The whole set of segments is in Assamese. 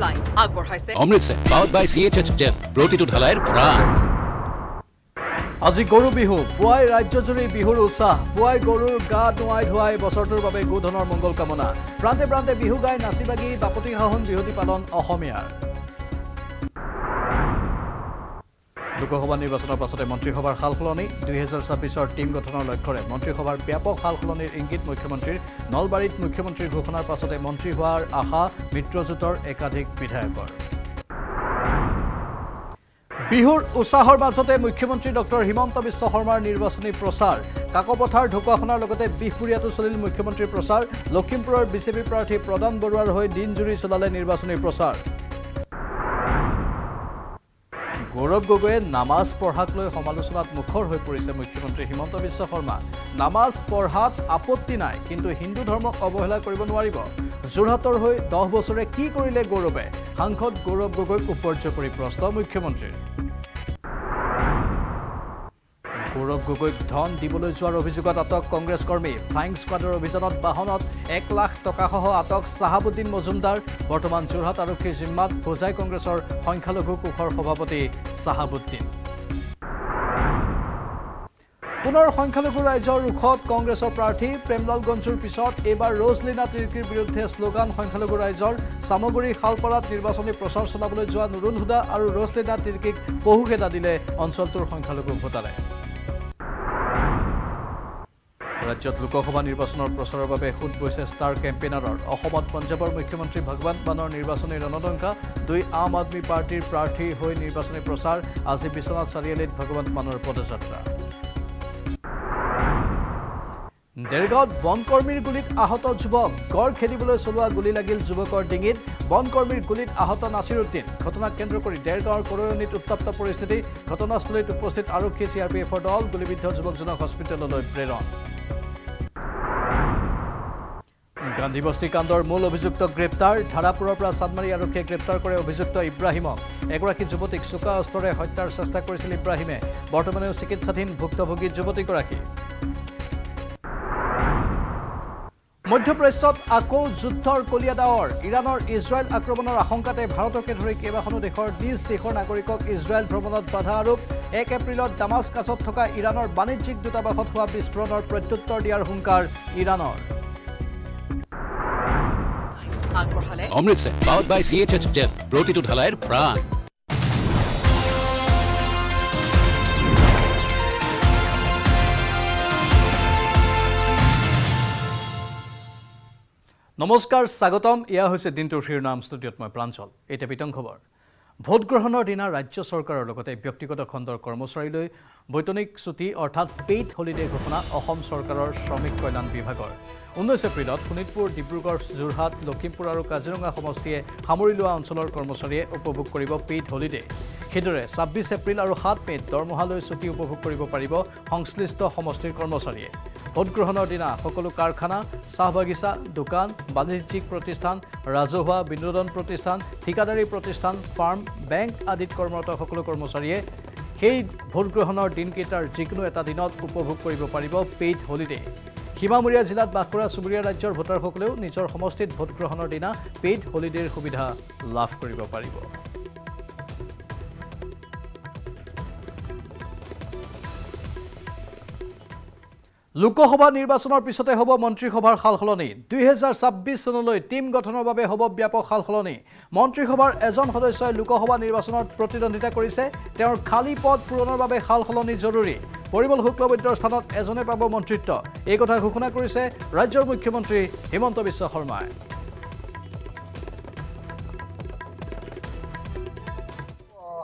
Lifeline, Akbar Haise. Amritsar, powered by CHHF, Protitude Halayar Pran. আজি গৰু বিহু পুৱাই ৰাজ্যজুৰি বিহুৰ উৎসাহ পুৱাই গৰুৰ গা ধুৱাই ধুৱাই বছৰটোৰ বাবে গোধনৰ মংগল কামনা প্ৰান্তে প্ৰান্তে বিহু গাই নাচি বাগি বাপতি হাহন বিহুটি পালন অসমীয়াৰ লোকসভা নিৰ্বাচনৰ পাছতে মন্ত্ৰীসভাৰ সালসলনি 2026ৰ টিম গঠনৰ লক্ষ্যৰে মন্ত্ৰীসভাৰ ব্যাপক সালসলনিৰ ইংগিত মুখ্যমন্ত্ৰীৰ নলবাৰীত মুখ্যমন্ত্ৰীৰ ঘোষণাৰ পাছতে মন্ত্ৰী হোৱাৰ আশা মিত্ৰজোঁটৰ একাধিক বিধায়কৰ বিহুৰ উৎসাহৰ মাজতে মুখ্যমন্ত্ৰী ডক্টৰ হিমন্ত বিশ্ব শৰ্মাৰ নিৰ্বাচনী প্ৰচাৰ কাকপথাৰ ঢকুৱাখনৰ লগতে বিহপুৰীয়াতো চলিল মুখ্যমন্ত্ৰীৰ প্ৰচাৰ লখিমপুৰৰ বিজেপি প্ৰাৰ্থী প্ৰদান বৰুৱাৰ হৈ দিনজুৰি চলালে নিৰ্বাচনী প্ৰচাৰ গৌৰৱ গগৈয়ে নামাজ পঢ়াক লৈ সমালোচনাত মুখৰ হৈ পৰিছে মুখ্যমন্ত্ৰী হিমন্ত বিশ্ব শৰ্মা নামাজ পঢ়াত আপত্তি নাই কিন্তু হিন্দু ধৰ্মক অৱহেলা কৰিব নোৱাৰিব যোৰহাটৰ হৈ 10 বছৰে কি কৰিলে গৌৰৱে সাংসদ গৌৰৱ গগৈক উপৰ্য কৰি প্ৰশ্ন মুখ্যমন্ত্ৰীৰ গৌৰৱ গগৈক ধন দিবলৈ যোৱাৰ অভিযোগত আটক কংগ্ৰেছ কৰ্মী ফ্লাইং স্কোৱাডৰ অভিযানত বাহনত 1 লাখ টকাসহ আটক সাহাবুদ্দিন মজুমদাৰ বৰ্তমান যোৰহাট আৰক্ষীৰ জিম্মাত ভোজাই কংগ্ৰেছৰ সংখ্যালঘু কোষৰ সভাপতি সাহাবুদ্দিন পুনৰ সংখ্যালঘু ৰাইজৰ ৰুখত কংগ্ৰেছৰ প্ৰাৰ্থী প্ৰেমলাল গঞ্জুৰ পিছত এবাৰ ৰোজলিনা তিৰ্কিৰ বিৰুদ্ধে শ্লোগান সংখ্যালঘু ৰাইজৰ সামগ্ৰী খালপাৰাত নিৰ্বাচনী প্ৰচাৰ চলাবলৈ যোৱা নুৰুল হুদা আৰু ৰোজলিনা তিৰ্কিক বহুকেটা দিলে অঞ্চলটোৰ সংখ্যালঘু ভোটাৰে ৰাজ্যত লোকসভা নিৰ্বাচনৰ প্ৰচাৰৰ বাবে খুদ বৈছে ষ্টাৰ কেম্পেইনাৰৰ অসমত পঞ্জাৱৰ মুখ্যমন্ত্ৰী ভগৱন্ত মানৰ নিৰ্বাচনী ৰণদংকা দুই আম আদমি পাৰ্টিৰ প্ৰাৰ্থী হৈ নিৰ্বাচনী প্ৰচাৰ আজি বিশ্বনাথ চাৰিআলিত ভগৱন্ত মানৰ পদযাত্ৰা দেৰগাঁৱত বনকৰ্মীৰ গুলীত আহত যুৱক গড় খেদিবলৈ চলোৱা গুলি লাগিল যুৱকৰ ডিঙিত বনকৰ্মীৰ গুলীত আহত নাছিৰুদ্দিন ঘটনাক কেন্দ্ৰ কৰি দেৰগাঁৱৰ কৰৰণীত উত্তপ্ত পৰিস্থিতি ঘটনাস্থলীত উপস্থিত আৰক্ষী চিআৰপিএফৰ দল গুলিবিদ্ধ যুৱকজনক হস্পিটেললৈ প্ৰেৰণ গান্ধী বস্তি কাণ্ডৰ মূল অভিযুক্ত গ্ৰেপ্তাৰ ধাৰাপুৰৰ পৰা চান্দমাৰী আৰক্ষীয়ে গ্ৰেপ্তাৰ কৰে অভিযুক্ত ইব্ৰাহিমক এগৰাকী যুৱতীক চোকা অস্ত্ৰৰে হত্যাৰ চেষ্টা কৰিছিল ইব্ৰাহিমে বৰ্তমানেও চিকিৎসাধীন ভুক্তভোগী যুৱতীগৰাকী মধ্যপ্ৰাচ্যত আকৌ যুদ্ধৰ কলিয়াদাৱৰ ইৰাণৰ ইজৰাইল আক্ৰমণৰ আশংকাতে ভাৰতকে ধৰি কেইবাখনো দেশৰ নিজ দেশৰ নাগৰিকক ইজৰাইল ভ্ৰমণত বাধা আৰোপ 1 এপ্ৰিলত দামাস্কাছত থকা ইৰাণৰ বাণিজ্যিক দূতাবাসত হোৱা বিস্ফোৰণৰ প্ৰত্যুত্তৰ দিয়াৰ হুংকাৰ ইৰাণৰ Amritsar, powered by CHHF, Protitude Halayar Pran. নমস্কাৰ স্বাগতম ইয়া হৈছে দিনটোৰ শিৰোনাম ষ্টুডিঅ'ত মই প্ৰাঞ্চল এটা বিতং খবৰ ভোট গ্ৰহণৰ দিনা ৰাজ্য চৰকাৰৰ লগতে ব্যক্তিগত খণ্ডৰ কৰ্মচাৰীলৈ বৈতনিক ছুটি অৰ্থাৎ পেইড হলিডে ঘোষণা অসম চৰকাৰৰ শ্ৰমিক কল্যাণ বিভাগৰ 19 এপ্ৰিলত শোণিতপুৰ ডিব্ৰুগড় যোৰহাট লখিমপুৰ আৰু কাজিৰঙা সমষ্টিয়ে সামৰি লোৱা অঞ্চলৰ কৰ্মচাৰীয়ে উপভোগ কৰিব পেইড হলিডে সেইদৰে 26 এপ্ৰিল আৰু 7 মে'ত দৰমহালৈ ছুটি উপভোগ কৰিব পাৰিব সংশ্লিষ্ট সমষ্টিৰ কৰ্মচাৰীয়ে ভোট গ্ৰহণৰ দিনা সকলো কাৰখানা চাহ বাগিচা দোকান বাণিজ্যিক প্ৰতিষ্ঠান ৰাজহুৱা বিনোদন প্ৰতিষ্ঠান ঠিকাদাৰী প্ৰতিষ্ঠান ফাৰ্ম বেংক আদিত কৰ্মৰত সকলো কৰ্মচাৰীয়ে সেই ভোট গ্ৰহণৰ দিনকেইটাৰ যিকোনো এটা দিনত উপভোগ কৰিব পাৰিব পেইড হলিডে সীমামূৰীয়া জিলাত বাস কৰা চুবুৰীয়া ৰাজ্যৰ ভোটাৰসকলেও নিজৰ সমষ্টিত ভোট গ্ৰহণৰ দিনা পেইড হলিডেৰ সুবিধা লাভ কৰিব পাৰিব লোকসভা নিৰ্বাচনৰ পিছতে হ'ব মন্ত্ৰীসভাৰ সালসলনি 2026 চনলৈ টিম গঠনৰ বাবে হ'ব ব্যাপক সালসলনি মন্ত্ৰীসভাৰ এজন সদস্যই লোকসভা নিৰ্বাচনত প্ৰতিদ্বন্দ্বিতা কৰিছে তেওঁৰ খালী পদ পূৰণৰ বাবে সালসলনি জৰুৰী পৰিমল শুক্লবৈদ্যৰ স্থানত এজনে পাব মন্ত্ৰীত্ব এই কথা ঘোষণা কৰিছে ৰাজ্যৰ মুখ্যমন্ত্ৰী হিমন্ত বিশ্ব শৰ্মাই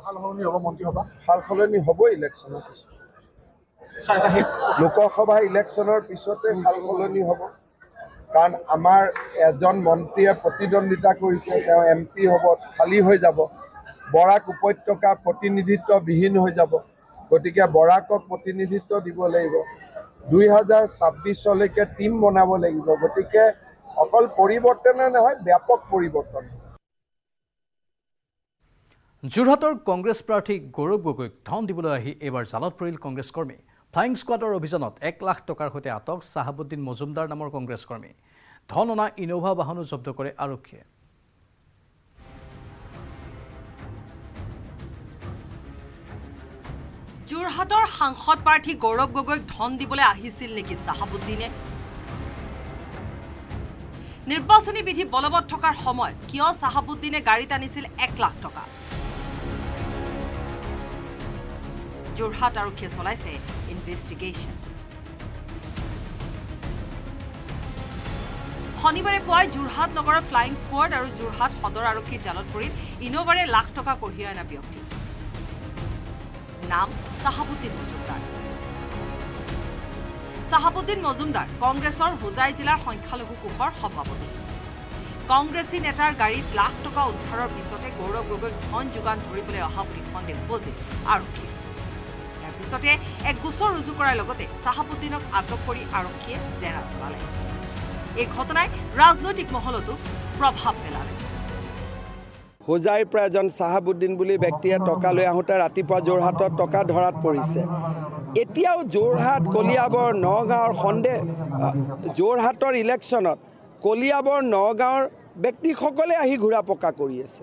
সালসলনি হ'ব মন্ত্ৰীসভা সালসলনি হ'ব ইলেকশ্যনৰ পিছত লোকসভা ইলেকশ্যনৰ পিছতে সালসলনি হ'ব কাৰণ আমাৰ এজন মন্ত্ৰীয়ে প্ৰতিদ্বন্দ্বিতা কৰিছে তেওঁ এম পি হ'ব খালী হৈ যাব বৰাক উপত্যকা প্ৰতিনিধিত্ববিহীন হৈ যাব গতিকে বৰাকক প্ৰতিনিধিত্ব দিব লাগিব 2026লৈকে টিম বনাব লাগিব গতিকে অকল পৰিৱৰ্তনে নহয় ব্যাপক পৰিৱৰ্তন যোৰহাটৰ কংগ্ৰেছ প্ৰাৰ্থী গৌৰৱ গগৈক ধন দিবলৈ আহি এবাৰ জালত পৰিল কংগ্ৰেছ কৰ্মী ফ্লাইং স্কোৱাডৰ অভিযানত 1 লাখ টকাৰ সৈতে আটক চাহাবুদ্দিন মজুমদাৰ নামৰ কংগ্ৰেছ কৰ্মী ধন অনা ইনোভা বাহনো জব্দ কৰে আৰক্ষীয়ে যোৰহাটৰ সাংসদ প্ৰাৰ্থী গৌৰৱ গগৈক ধন দিবলৈ আহিছিল নেকি চাহাবুদ্দিনে? নিৰ্বাচনী বিধি বলবৎ থকাৰ সময় কিয় চাহাবুদ্দিনে গাড়ীত আনিছিল 1 লাখ টকা? যোৰহাট আৰক্ষীয়ে চলাইছে ইনভেষ্টিগেশ্যন। শনিবাৰে পুৱাই যোৰহাট নগৰৰ ফ্লাইং স্কোৱাড আৰু যোৰহাট সদৰ আৰক্ষীৰ জালত পৰিল ইনোভাৰে লাখ টকা কঢ়িয়াই অনা ব্যক্তি। নাম চাহাবুদ্দিন মজুমদার। চাহাবুদ্দিন মজুমদার কংগ্রেসের হোজাই জেলার সংখ্যালঘু কোষৰ সভাপতি। কংগ্রেসী নেতার গাড়িত লাখ টাকা উদ্ধারের পিছতে গৌরব গগৈক ধন যোগান ধরবলে অহা বুলি সন্দেহ উপজিল আৰক্ষী। ইয়াৰ পিছতে এক গোচৰ ৰুজু কৰাৰ লগতে চাহাবুদ্দিনক আটক কৰি আৰক্ষীয়ে জেৰা চলালে। এই ঘটনায় রাজনৈতিক মহলতো প্রভাব পেলালে। হোজাই প্রায়জন চাহাবুদ্দিন বুলি ব্যক্তিয়ে টকা লৈ আহোঁতে ৰাতিপুৱা যোৰহাটত টকা ধৰাত পৰিছে। এতিয়াও যোৰহাট, কলিয়াবৰ, নগাঁৱৰ সন্দেহ। যোৰহাটৰ ইলেকশ্যনত কলিয়াবৰ, নগাঁৱৰ ব্যক্তিসকলে আহি ঘূৰা পকা কৰি আছে।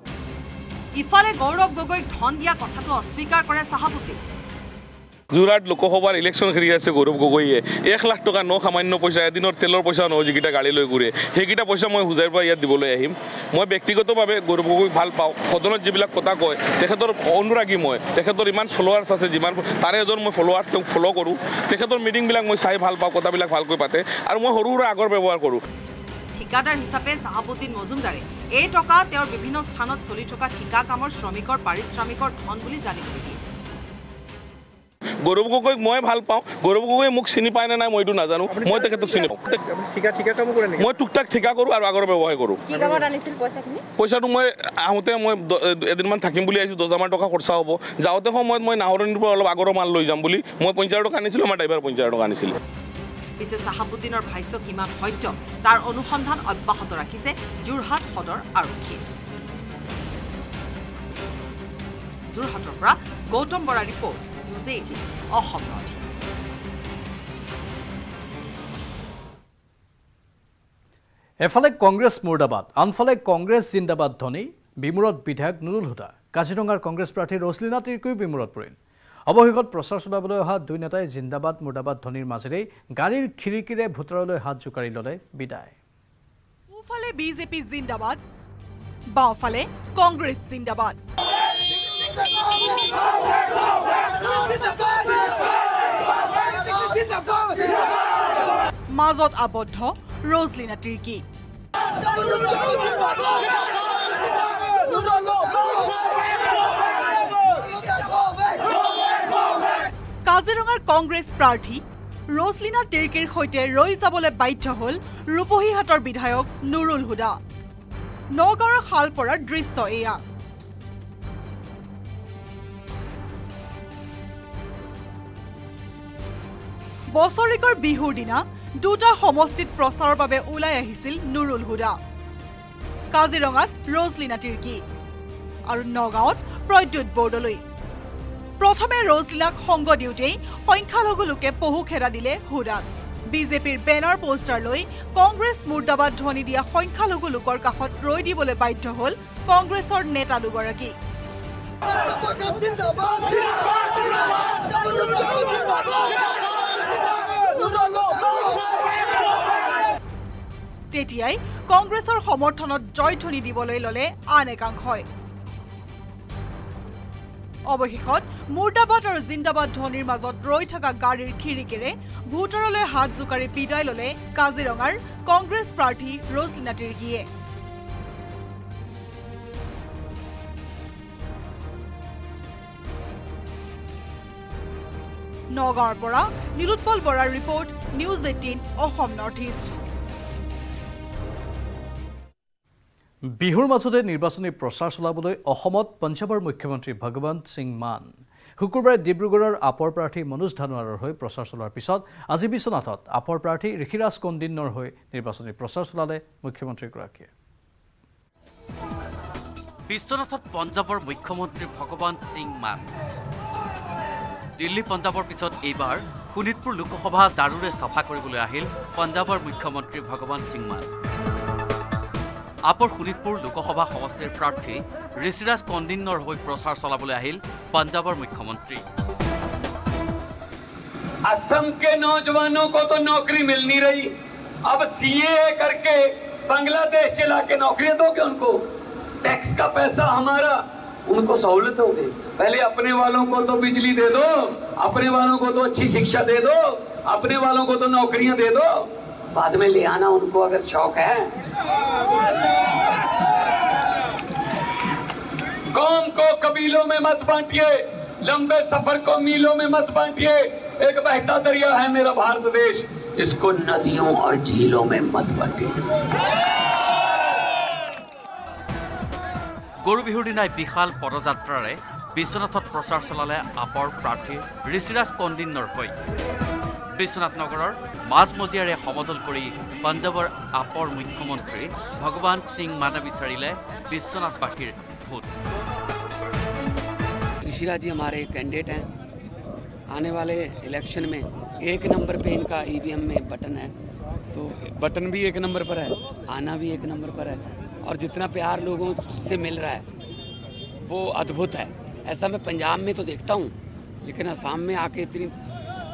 ইফালে গৌৰৱ গগৈক ধন দিয়া কথাটো অস্বীকাৰ কৰে চাহাবুদ্দিন। যোৰহাট লোকসভাৰ ইলেকশ্যন খেলি আছে গৌৰৱ গগৈয়ে। 1 লাখ টকা ন সামান্য পইচা, এদিনৰ তেলৰ পইচা নহয়, যিকেইটা গাড়ী লৈ ঘূৰে সেইকেইটা পইচা মই হোজাইৰ পৰা ইয়াত দিবলৈ আহিম। মই ব্যক্তিগতভাৱে গৌৰৱ গগৈক ভাল পাওঁ। সদনত যিবিলাক কথা কয় তেখেতৰ অনুৰাগী মই। তেখেতৰ ইমান ফলোৱাৰ্ছ আছে, যিমান তাৰে এজন মই ফলোৱাৰ্ছ, তেওঁক ফ'ল' কৰোঁ। তেখেতৰ মিটিংবিলাক মই চাই ভাল পাওঁ, কথাবিলাক ভালকৈ পাতে আৰু মই সৰু সৰু আগৰ ব্যৱহাৰ কৰোঁ। ঠিকাদার হিসাবে চাহাবুদ্দিন মজুমদারে এই টকা তেওঁৰ বিভিন্ন স্থানত চলি থকা ঠিকা কামৰ শ্ৰমিকৰ পাৰিশ্ৰমিকৰ ধন বুলি জানিবলৈ দিয়ে। গৌরব গগৈক মই ভাল পাওঁ। গৌরব গগৈ মোক চিনি পায় নে নাই মই এইটো নাজানো। মই তেখেতক চিনি পাওঁ। মই টুকটাক ঠিকা কৰোঁ আৰু আগৰ ব্যৱহাৰ কৰোঁ। পইচাটো মই আহোঁতে মই এদিনমান থাকিম বুলি আহিছোঁ, 10,000 টকা খৰচা হ'ব। যাওঁতে সময়ত মই নাহৰণিৰ পৰা অলপ আগৰ মাল লৈ যাম বুলি মই 50 টকা আনিছিলোঁ, আমাৰ ড্ৰাইভাৰ 50 টকা আনিছিলোঁ। পিছে চাহাবুদ্দিনৰ ভাষ্য কিমান সত্য তাৰ অনুসন্ধান অব্যাহত ৰাখিছে যোৰহাট সদৰ আৰক্ষী। যোৰহাটৰ পৰা গৌতম বৰা ৰিপৰ্ট। এফালে কংগ্রেস মুর্দাবাদ, আনফালে কংগ্রেস জিন্দাবাদ ধ্বনি বিমূৰত বিধায়ক নুৰুল হুদা। কাজিৰঙাৰ কংগ্রেস প্রার্থী ৰচলীনা তিৰ্কীও বিমূৰত পৰিল। অৱশেষত প্ৰচাৰ চলাবলৈ অহা দুই নেতাই জিন্দাবাদ মুৰ্দাবাদ ধ্বনিৰ মাজেৰে গাড়ীৰ খিৰিকীৰে ভোটাৰলৈ হাত জোকাৰি ললে বিদায়। সোঁফালে বিজেপি জিন্দাবাদ, বাওঁফালে কংগ্রেস জিন্দাবাদ। মাজত আবদ্ধ ৰচলীনা তিৰ্কী। কাজিৰঙাৰ কংগ্ৰেছ প্ৰাৰ্থী ৰচলীনা তিৰ্কীৰ সৈতে ৰৈ যাবলৈ বাধ্য হ'ল ৰূপহীহাটৰ বিধায়ক নুৰুল হুদা। নগাঁৱৰ শালপৰাৰ দৃশ্য এয়া। বছৰেকৰ বিহুৰ দিনা দুটা সমষ্টিত প্ৰচাৰৰ বাবে ওলাই আহিছিল নুৰুল হুদা। কাজিৰঙাত ৰচলীনা তিৰ্কী আৰু নগাঁৱত প্ৰদ্যুৎ বৰদলৈ। প্ৰথমে ৰচলীনাক সংগ দিওঁতেই সংখ্যালঘু লোকে পহু খেদা দিলে হুদাক। বিজেপিৰ বেনাৰ পোষ্টাৰ লৈ কংগ্ৰেছ মুৰ্দাবাদ ধ্বনি দিয়া সংখ্যালঘু লোকৰ কাষত ৰৈ দিবলৈ বাধ্য হ'ল কংগ্ৰেছৰ নেতা দুগৰাকী। তেতিয়াই কংগ্ৰেছৰ সমৰ্থনত জয়ধ্বনি দিবলৈ ললে আন একাংশই। অৱশেষত মুৰ্দাবাদ আৰু জিন্দাবাদ ধ্বনিৰ মাজত ৰৈ থকা গাড়ীৰ খিৰিকীৰে ভোটাৰলৈ হাত জোকাৰি বিদায় ললে কাজিৰঙাৰ কংগ্ৰেছ প্ৰাৰ্থী ৰচলীনা তিৰ্কীয়ে। নগাঁৱৰ পৰা নীলোৎপল বৰাৰ report, news 18 Assam north east. বিহুৰ মাজতে নিৰ্বাচনী প্ৰচাৰ চলাবলৈ অসমত পঞ্জাৱৰ মুখ্যমন্ত্ৰী ভগৱন্ত সিং মান শুকুৰবাৰে ডিব্ৰুগড়ৰ আপৰ প্ৰাৰ্থী মনোজ ধানোৱাৰৰ হৈ প্ৰচাৰ চলোৱাৰ পিছত আজি বিশ্বনাথত আপৰ প্ৰাৰ্থী ঋষিৰাজ কণ্ডিন্যৰ হৈ নিৰ্বাচনী প্ৰচাৰ চলালে মুখ্যমন্ত্ৰীগৰাকীয়ে। বিশ্বনাথত পঞ্জাৱৰ মুখ্যমন্ত্ৰী ভগৱন্ত সিং মান। দিল্লী পঞ্জাৱৰ পিছত এইবাৰ শোণিতপুৰ লোকসভা জাৰুৰে চাফা কৰিবলৈ আহিল পঞ্জাৱৰ মুখ্যমন্ত্ৰী ভগৱন্ত সিং মান। আপৰ শোণিতপুৰ লোকসভা সমষ্টিৰ প্ৰাৰ্থী ঋষিৰাজ কণ্ডিন্যৰ হৈ প্ৰচাৰ চলাবলৈ আহিল পঞ্জাৱৰ মুখ্যমন্ত্ৰী। असम के नौजवानों को तो नौकरी मिल नहीं रही, अब सीए करके बांग्लादेश चला के नौकरियां दोगे उनको, टैक्स का पैसा हमारा, उनको सहूलत हो गई। पहले अपने वालों को तो बिजली दे दो, अपने वालों को तो अच्छी शिक्षा दे दो, अपने वालों को तो नौकरियां दे दो, बाद में ले आना उनको अगर शौक है। कौम को कबीलों में मत बांटिए, लंबे सफर को मीलों में मत बांटिए। एक बहता दरिया है मेरा भारत देश, इसको नदियों और झीलों में मत बांटिए। গৰু বিহুৰ দিনাই বিশাল পদযাত্ৰাৰে বিশ্বনাথত প্ৰচাৰ চলালে আপৰ প্ৰাৰ্থী ঋষিৰাজ কন্দিনৰ হৈ। বিশ্বনাথ নগৰৰ মাজমজিয়াৰে সমদল কৰি পঞ্জাৱৰ আপৰ মুখ্যমন্ত্ৰী ভগৱান সিং মানা বিচাৰিলে বিশ্বনাথবাসীৰ ভোট। ঋষিৰাজ जी हमारे कैंडिडेट हैं, आने वाले इलेक्शन में 1 नंबर पे इनका ईवीएम में बटन है, तो बटन भी 1 नंबर पर है, आना भी 1 नंबर पर है, और जितना प्यार लोगों से मिल रहा है वो अद्भुत है। ऐसा मैं पंजाब में तो देखता हूँ, लेकिन असम में आके इतनी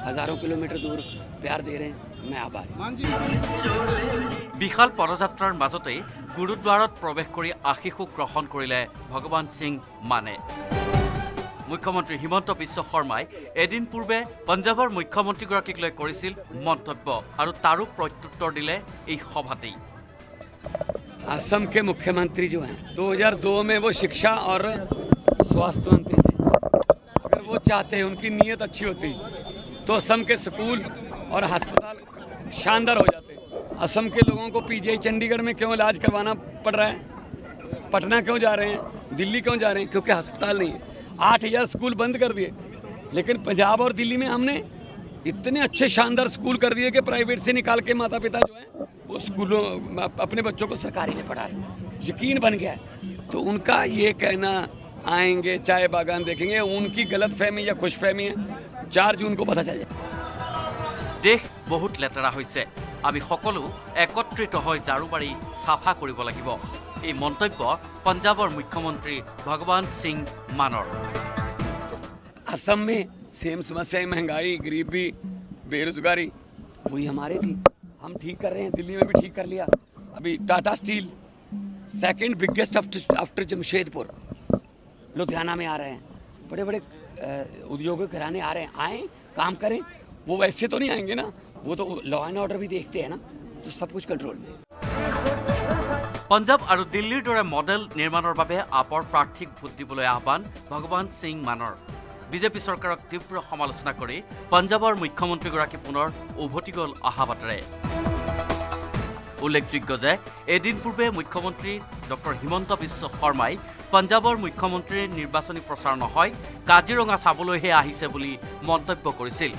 हजारों किलोमीटर दूर प्यार दे रहे हैं, मैं आभारी। विशाल पदयात्रार মাজতে গুরুদ্বারত प्रवेश কৰি আশীষো গ্ৰহণ কৰিলে ভগৱান সিং মানে। মুখ্যমন্ত্ৰী হিমন্ত বিশ্ব শৰ্মাই এদিন পূৰ্বে পঞ্জাৱৰ মুখ্যমন্ত্ৰীগৰাকীক লৈ কৰিছিল মন্তব্য, আৰু তাৰো প্ৰত্যুত্তৰ দিলে এই সভাতেই। असम के मुख्यमंत्री जो हैं 2002 में वो शिक्षा और स्वास्थ्य मंत्री थे, अगर वो चाहते, उनकी नीयत अच्छी होती तो असम के स्कूल और अस्पताल शानदार हो जाते। असम के लोगों को पीजीआई चंडीगढ़ में क्यों इलाज करवाना पड़ रहा है, पटना क्यों जा रहे हैं, दिल्ली क्यों जा रहे हैं, क्योंकि अस्पताल नहीं है। 8000 स्कूल बंद कर दिए, लेकिन पंजाब और दिल्ली में हमने इतने अच्छे शानदार स्कूल कर दिए कि प्राइवेट से निकाल के माता पिता जो हैं वो स्कूलों अपने बच्चों को सरकारी में पढ़ा रहे, यकीन बन गया है। तो उनका ये कहना आएंगे चाय बागान देखेंगे, उनकी गलत फहमी या खुश फहमी है, 4 जून को पता चल जाए। देश बहुत लेतरा হৈছে, আমি সকলো একত্রিত হৈ ঝাড়ু মাৰি সাফা কৰিব লাগিব। এই মন্তব্য पंजाबर मुख्यमंत्री भगवान सिंह मानर। असम में सेम समस्या, महंगाई, गरीबी, बेरोजगारी, वही हमारे थी, हम ठीक कर रहे हैं। दिल्ली में भी ठीक कर लिया, अभी Tata steel second biggest after Jamshedpur Ludhiana में आ रहे हैं, बड़े बड़े उद्योग घराने आ रहे हैं, आए काम करें। वो वैसे तो नहीं आएंगे ना, वो तो लॉ एंड ऑर्डर भी देखते हैं ना, तो सब कुछ कंट्रोल में। पंजाब और दिल्लीर दरे मॉडल निर्माणर बारे आपर प्रार्थीक भोट दिबले आह्वान भगवान सिंह मानर। বিজেপি চৰকাৰক তীব্ৰ সমালোচনা কৰি পঞ্জাৱৰ মুখ্যমন্ত্ৰীগৰাকী পুনৰ উভতি গ'ল অহা বাটেৰে। উল্লেখযোগ্য যে এদিন পূৰ্বে মুখ্যমন্ত্ৰী ডক্টৰ হিমন্ত বিশ্ব শৰ্মাই পঞ্জাৱৰ মুখ্যমন্ত্ৰীৰ নিৰ্বাচনী প্ৰচাৰ নহয় কাজিৰঙা চাবলৈহে আহিছে বুলি মন্তব্য কৰিছিল।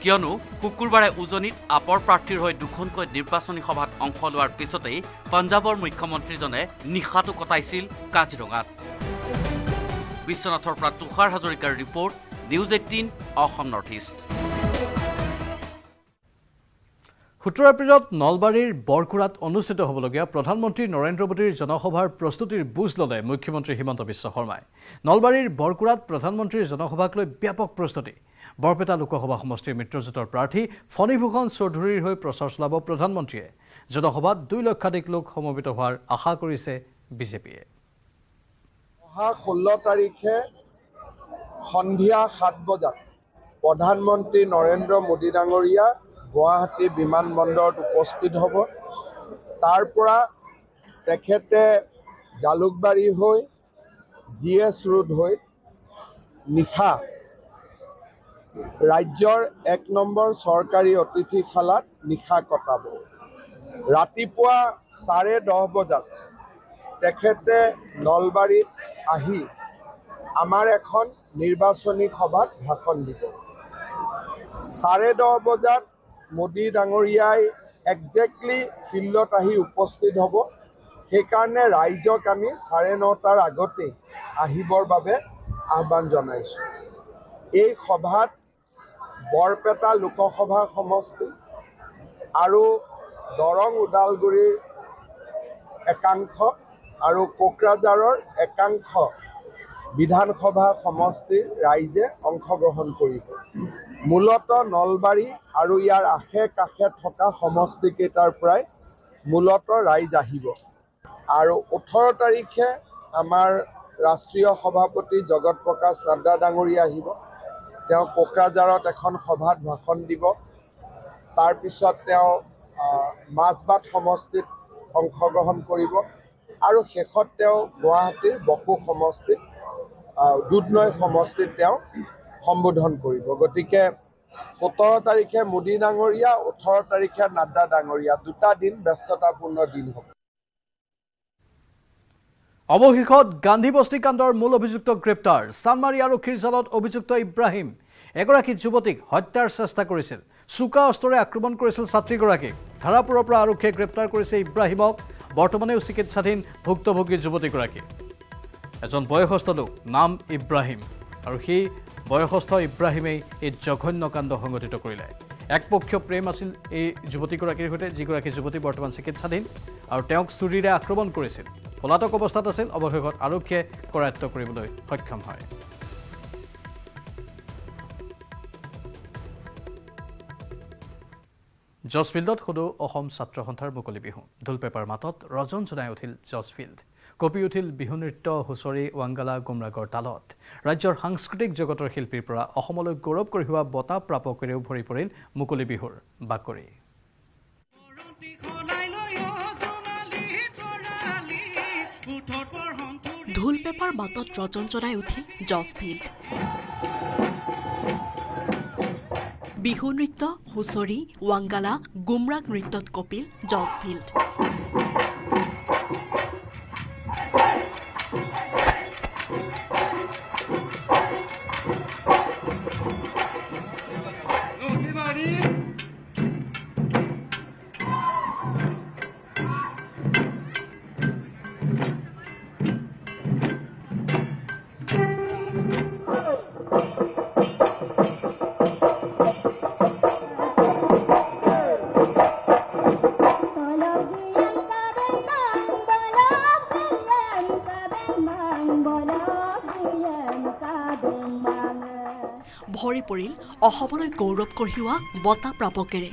কিয়নো শুকুৰবাৰে উজনিত আপৰ প্ৰাৰ্থীৰ হৈ দুখনকৈ নিৰ্বাচনী সভাত অংশ লোৱাৰ পিছতেই পঞ্জাৱৰ মুখ্যমন্ত্ৰীজনে নিশাটো কটাইছিল কাজিৰঙাত। বিশ্বনাথৰ পৰা তুষাৰ হাজৰিকাৰ report, news 18 Assam north east. 17 এপ্ৰিলত নলবাৰীৰ বৰকুৰাত অনুষ্ঠিত হ'বলগীয়া প্ৰধানমন্ত্ৰী নৰেন্দ্ৰ মোদীৰ জনসভাৰ প্ৰস্তুতিৰ বুজ ল'লে মুখ্যমন্ত্ৰী হিমন্ত বিশ্ব শৰ্মাই। নলবাৰীৰ বৰকুৰাত প্ৰধানমন্ত্ৰীৰ জনসভাক লৈ ব্যাপক প্ৰস্তুতি। বৰপেটা লোকসভা সমষ্টিৰ মিত্ৰজোঁটৰ প্ৰাৰ্থী ফণীভূষণ চৌধুৰীৰ হৈ প্ৰচাৰ চলাব প্ৰধানমন্ত্ৰীয়ে। জনসভাত 2 লক্ষাধিক লোক সমবেত হোৱাৰ আশা কৰিছে বিজেপিয়ে। 16 তাৰিখে সন্ধিয়া 7 বজাত প্ৰধানমন্ত্ৰী নৰেন্দ্ৰ মোদী ডাঙৰীয়া গুৱাহাটী বিমানবন্দৰত উপস্থিত হ'ব। তাৰ পৰা তেখেতে জালুকবাৰী হৈ GS ৰোড হৈ নিশা ৰাজ্যৰ 1 নম্বৰ চৰকাৰী অতিথিশালাত নিশা কটাব। ৰাতিপুৱা 10:30 বজাত তেখেতে নলবাৰীত আহি আমাৰ এখন নিৰ্বাচনী সভাত ভাষণ দিব। 10:30 বজাত মোদী ডাঙৰীয়াই একজেক্টলি ফিল্ডত আহি উপস্থিত হ'ব। সেইকাৰণে ৰাইজক আমি 9:30 আগতেই আহিবৰ বাবে আহ্বান জনাইছোঁ। এই সভাত বৰপেটা লোকসভা সমষ্টি আৰু দৰং ওদালগুৰিৰ একাংশ আৰু কোকৰাঝাৰৰ একাংশ বিধানসভা সমষ্টিৰ ৰাইজে অংশগ্ৰহণ কৰিব। Muloto Nolbari, Aruya Ahe Kahet Hoka, Homosticate Pride, Muloto Rai Jahibo. Aru Uthorotarike, Amar Rastrio Hobapoti, Jogot Pokas, Nada Danguria Hibo, Teo Pokajarot, Akon Hobad, Makondibo, Tarpisot Teo Masbat Homostit, Onkogohon Koribo, Aru Hekot Teo, Guahati, Boku Homostit, Dudnoy Homostit Teo. সম্বোধন কৰিব গতিকে 17 তারিখে মুদি ডাঙৰিয়া 18 তারিখে নাড্ডা ডাঙৰিয়া দুটা দিন ব্যস্ততাপূৰ্ণ দিন হ'ব অৱশেষত গান্ধী বস্তি কাণ্ডৰ মূল অভিযুক্ত গ্ৰেপ্তাৰ সানমাৰি আৰক্ষীৰ জালত অভিযুক্ত ইব্ৰাহিম এগৰাকী যুৱতীক হত্যাৰ চেষ্টা কৰিছিল সুকা অস্ত্ৰৰে আক্ৰমণ কৰিছিল ছাত্ৰীগৰাকীক ধাৰাপুৰৰ পৰা আৰক্ষীয়ে গ্ৰেপ্তাৰ কৰিছে ইব্ৰাহিমক বৰ্তমানে চিকিৎসাধীন ভুক্তভোগী যুৱতীগৰাকী এজন বয়সস্থ লোক নাম ইব্ৰাহিম আৰু সেই বয়সস্থ ইব্ৰাহিমেই এই জঘন্য কাণ্ড সংগঠিত কৰিলে একপক্ষীয় প্ৰেম আছিল এই যুৱতীগৰাকীৰ হৈতে যিগৰাকী যুৱতী বৰ্তমান চিকিৎসাধীন আৰু তেওঁক চুৰিৰে আক্ৰমণ কৰিছিল পলাতক অৱস্থাত আছিল অৱশেষত আৰক্ষীয়ে কৰায়ত্ব কৰিবলৈ সক্ষম হয় জছফিল্ডত খোদো অসম ছাত্ৰ সন্থাৰ মুকলি বিহু ঢোলপেপাৰ মাতত ৰজন জনাই উঠিল জছফিল্ড কপি উঠিল বিহু নৃত্য হুচৰি ওয়াঙ্গালা গুমৰাগৰ তালত ৰাজ্যৰ সাংস্কৃতিক জগতৰ শিল্পীৰ পৰা অসমলৈ গৌৰৱ কৰিহুৱা বটা প্ৰাপকৰেও ভৰি পৰিল মুকলি বিহুৰ বাকৰি ঢোলপেপাৰ মাতত ৰজন জনাই উঠিল জছফিল্ড বিহু নৃত্য হুচৰি ওয়াঙ্গালা গুমৰাগ নৃত্যত কপিল জছফিল্ড ভৰি পৰিল অসমলৈ গৌৰৱ কঢ়িওৱা বটা প্ৰাপকেৰে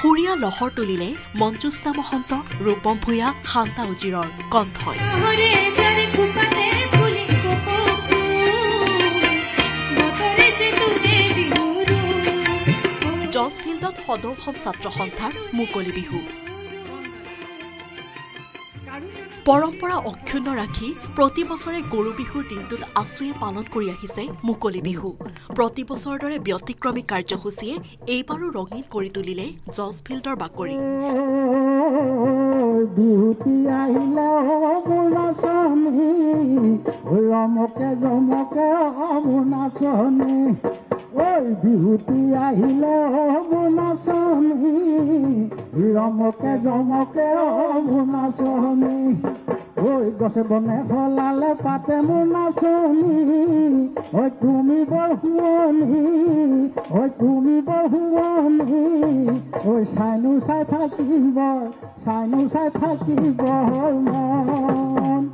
হুৰিয়া লহৰ তুলিলে মঞ্চুস্তা মহন্ত ৰূপম ভূঞা শান্তা উজিৰৰ কণ্ঠই জছফিল্ডত সদৌ অসম ছাত্ৰ সন্থাৰ মুকলি বিহু পৰম্পৰা অক্ষুণ্ণ ৰাখি প্ৰতি বছৰে গৰু বিহুৰ দিনটোত আছুয়ে পালন কৰি আহিছে মুকলি বিহু প্ৰতি বছৰৰ দৰে ব্যতিক্ৰমী কাৰ্যসূচীয়ে এইবাৰো ৰঙীন কৰি তুলিলে জছফিল্ডৰ বাকৰি বিহুটি আহিলে অমুনাচনী ৰমকে জমকে অমুনাচনী ঐ বিহুটি আহিলে অমুনাচনী ৰমকে জমকে অমুনাচনী Oi gose bone holale pate munasoni oi tumi bohuoni oi sainu sai thakibo mon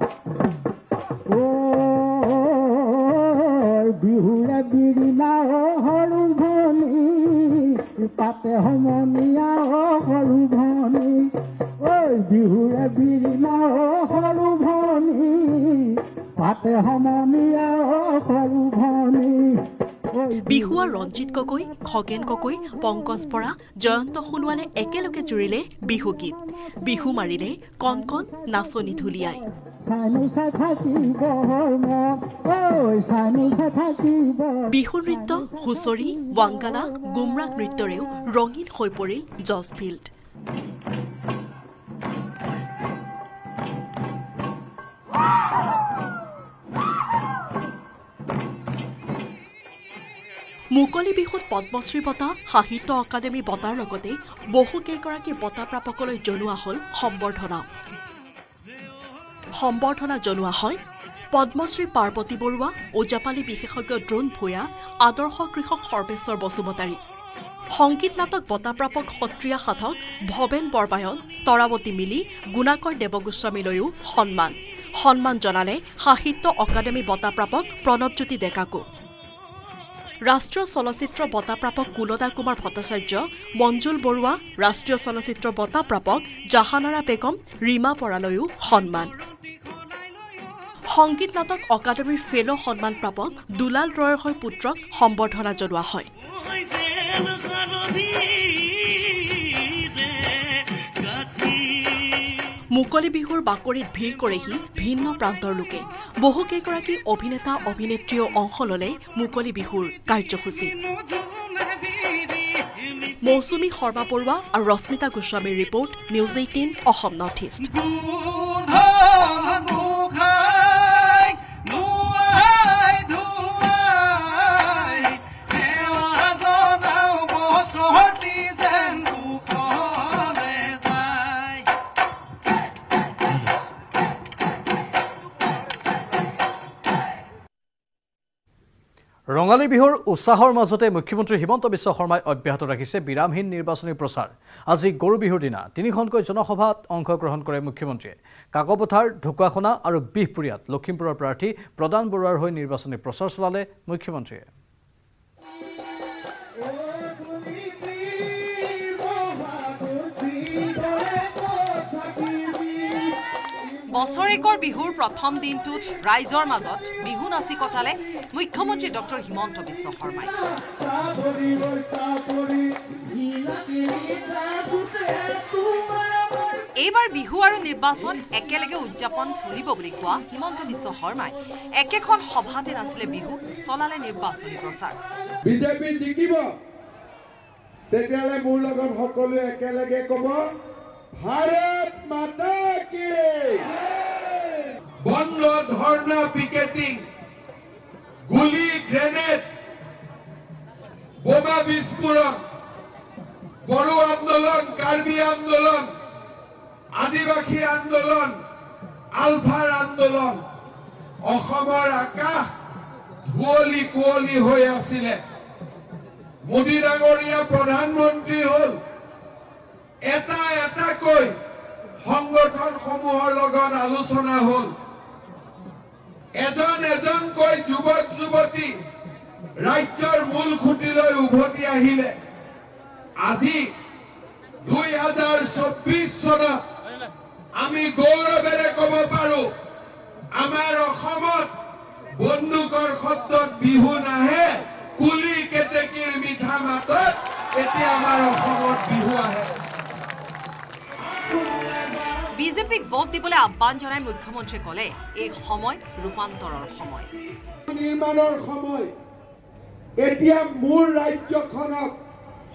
oi bihura birina o horu bhoni pate homonia o horu bhoni oi bihura birina বিহুৱা ৰঞ্জিত গগৈ খগেন গগৈ পংকজ বৰা জয়ন্ত সোণোৱালে একেলগে জুৰিলে বিহু গীত বিহু মাৰিলে কণকণ নাচনী ঢুলীয়াই বিহু নৃত্য হুঁচৰি ৱাংগালা গুমৰাগ নৃত্যৰেও ৰঙীন হৈ পৰিল জছফিল্ড মুকলি বিহুত পদ্মশ্রী বঁটা সাহিত্য অকাডেমি বঁটাৰ লগতে বহু কেইগৰাকী বঁটা প্ৰাপকলৈ জনোৱা হল সম্বৰ্ধনা জনোৱা হয় পদ্মশ্রী পাৰ্বতী বৰুৱা ওজাপালি বিশেষজ্ঞ দ্ৰোণ ভূঞা আদৰ্শ কৃষক সৰ্বেশ্বৰ বসুমতাৰী সংগীত নাটক বঁটা প্ৰাপক সত্ৰীয়া সাধক ভবেন বৰপায়ন তৰাৱতী মিলি গুণাকৰ দেৱগোস্বামীলৈও সন্মান সন্মান জনালে সাহিত্য অকাডেমি বঁটা প্ৰাপক প্ৰণৱজ্যোতি ডেকাকো। ৰাষ্ট্ৰীয় চলচ্চিত্ৰ বঁটা প্ৰাপক কুলতা কুমাৰ ভট্টাচাৰ্য, মঞ্জুল বৰুৱা, ৰাষ্ট্ৰীয় চলচ্চিত্ৰ বঁটা প্ৰাপক জাহানাৰা বেগম, ৰীমা বৰালৈও সন্মান। সংগীত নাটক অকাডেমিৰ ফেল' সন্মান প্ৰাপক দুলাল ৰয়ৰ হৈ পুত্ৰক সম্বৰ্ধনা জনোৱা হয়। মুকলি বিহুৰ বাকৰিত ভিৰ কৰেহি ভিন্ন প্ৰান্তৰ লোকে। বহুকেইগৰাকী অভিনেতা অভিনেত্ৰীও অংশ ল'লে মুকলি বিহুৰ কাৰ্যসূচী। মৌচুমী শৰ্মা বৰুৱা আৰু ৰশ্মিতা গোস্বামীৰ report, news ১৮ Assam north east. Rongali বিহুৰ উৎসাহৰ মাজতে মুখ্যমন্ত্ৰী হিমন্ত বিশ্ব শৰ্মাই অব্যাহত ৰাখিছে বিৰামহীন নিৰ্বাচনী প্ৰচাৰ। আজি গৰু বিহুৰ দিনা তিনিখনকৈ জনসভাত অংশগ্ৰহণ কৰে মুখ্যমন্ত্ৰীয়ে। কাকপথাৰ, ঢকুৱাখনা আৰু বিহপুৰীয়াত লখিমপুৰৰ প্ৰাৰ্থী প্ৰদান বৰুৱাৰ হৈ নিৰ্বাচনী প্ৰচাৰ চলালে মুখ্যমন্ত্ৰীয়ে। বছৰেকৰ বিহুৰ প্ৰথম দিনটোত ৰাইজৰ মাজত বিহু নাচি কটালে মুখ্যমন্ত্ৰী ডক্টৰ হিমন্ত বিশ্ব শৰ্মাই। এইবাৰ বিহু আৰু নিৰ্বাচন একেলগে উদযাপন চলিব বুলি কোৱা হিমন্ত বিশ্ব শৰ্মাই একেখন সভাতে নাচিলে বিহু, চলালে নিৰ্বাচনী প্ৰচাৰ। বিজেপি জিকিব, তেতিয়ালে মোৰ লগত সকলোৱে একেলগে ক'ব ভাৰত মাতা কি। বন্ধ ধৰ্ণা, পিকেটিং, গুলি, গ্ৰেনেড, বোমা বিস্ফোৰণ, বড়ো আন্দোলন, কাৰ্বি আন্দোলন, আদিবাসী আন্দোলন, আলফাৰ আন্দোলন, অসমৰ আকাশ ধুৱলি কুঁৱলী হৈ আছিলে। মোদী ডাঙৰীয়া প্ৰধানমন্ত্ৰী হ'ল। এটা এটাকৈ সংগঠনসমূহৰ লগত আলোচনা হ'ল, এজন এজনকৈ যুৱক যুৱতী ৰাজ্যৰ মূল খুঁটিলৈ উভতি আহিলে। আজি ২০২৪ চনত আমি গৌৰৱেৰে ক'ব পাৰোঁ আমাৰ অসমত বন্দুকৰ শব্দত বিহু নাহে, কুলি কেতেকীৰ মিঠা মাতত এতিয়া আমাৰ অসমত বিহু আহে। বিজেপিক ভোট দিবলৈ আহ্বান জনাই মুখ্যমন্ত্ৰীয়ে ক'লে এই সময় ৰূপান্তৰৰ সময়, নিৰ্মাণৰ সময়। এতিয়া মোৰ ৰাজ্যখনক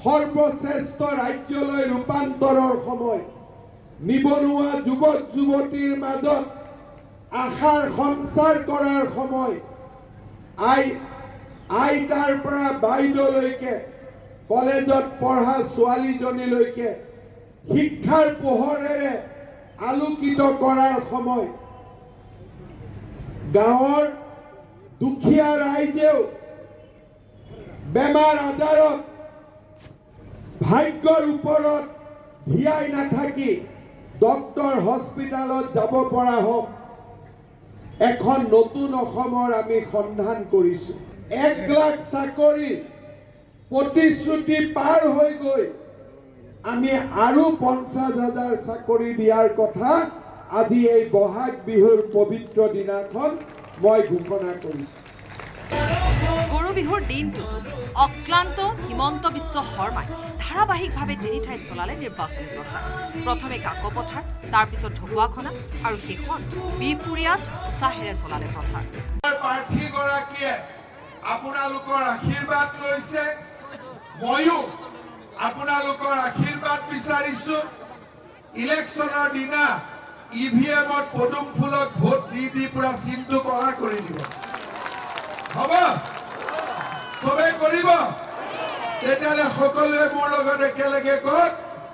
সৰ্বশ্ৰেষ্ঠ ৰাজ্যলৈ ৰূপান্তৰৰ সময়। নিবনুৱা যুৱক যুৱতীৰ মাজত আশাৰ সঞ্চাৰ কৰাৰ সময়। আইতাৰ পৰা বাইদেউলৈকে, কলেজত পঢ়া ছোৱালীজনীলৈকে শিক্ষাৰ পোহৰেৰে আলোকিত কৰাৰ সময়। গাঁৱৰ দুখীয়া ৰাইজেও বেমাৰ আজাৰত, ভাগ্যৰ ওপৰত ভিয়াই নাথাকি ডক্টৰ হস্পিটেলত যাব পৰা হওক। এখন নতুন অসমৰ আমি সন্ধান কৰিছোঁ। ১ লাখ চাকৰিৰ প্ৰতিশ্ৰুতি পাৰ হৈ গৈ আমি আৰু ৫০,০০০ চাকৰি দিয়াৰ কথা আজি এই বহাগ বিহুৰ পবিত্ৰ দিনাখন মই ঘোষণা কৰিছোঁ। গৰু বিহুৰ দিনটো অক্লান্ত হিমন্ত বিশ্ব শৰ্মাই ধাৰাবাহিকভাৱে ৩ ঠাইত চলালে নিৰ্বাচনী প্ৰচাৰ। প্ৰথমে কাকপথাৰ, তাৰপিছত ঢকুৱাখনা আৰু শেষত বিহপুৰীয়াত উৎসাহেৰে চলালে প্ৰচাৰ। প্ৰাৰ্থীগৰাকীয়ে আপোনালোকৰ আশীৰ্বাদ লৈছে, ময়ো আপোনালোকৰ আশীৰ্বাদ বিচাৰিছো। ইলেকশ্যনৰ দিনা ইভিএমত পদুম ফুলত ভোট দি দি পুৰা চিনটো কলা কৰি দিব হ'ব, চবে কৰিব। তেতিয়াহ'লে সকলোৱে মোৰ লগত একেলগে কওক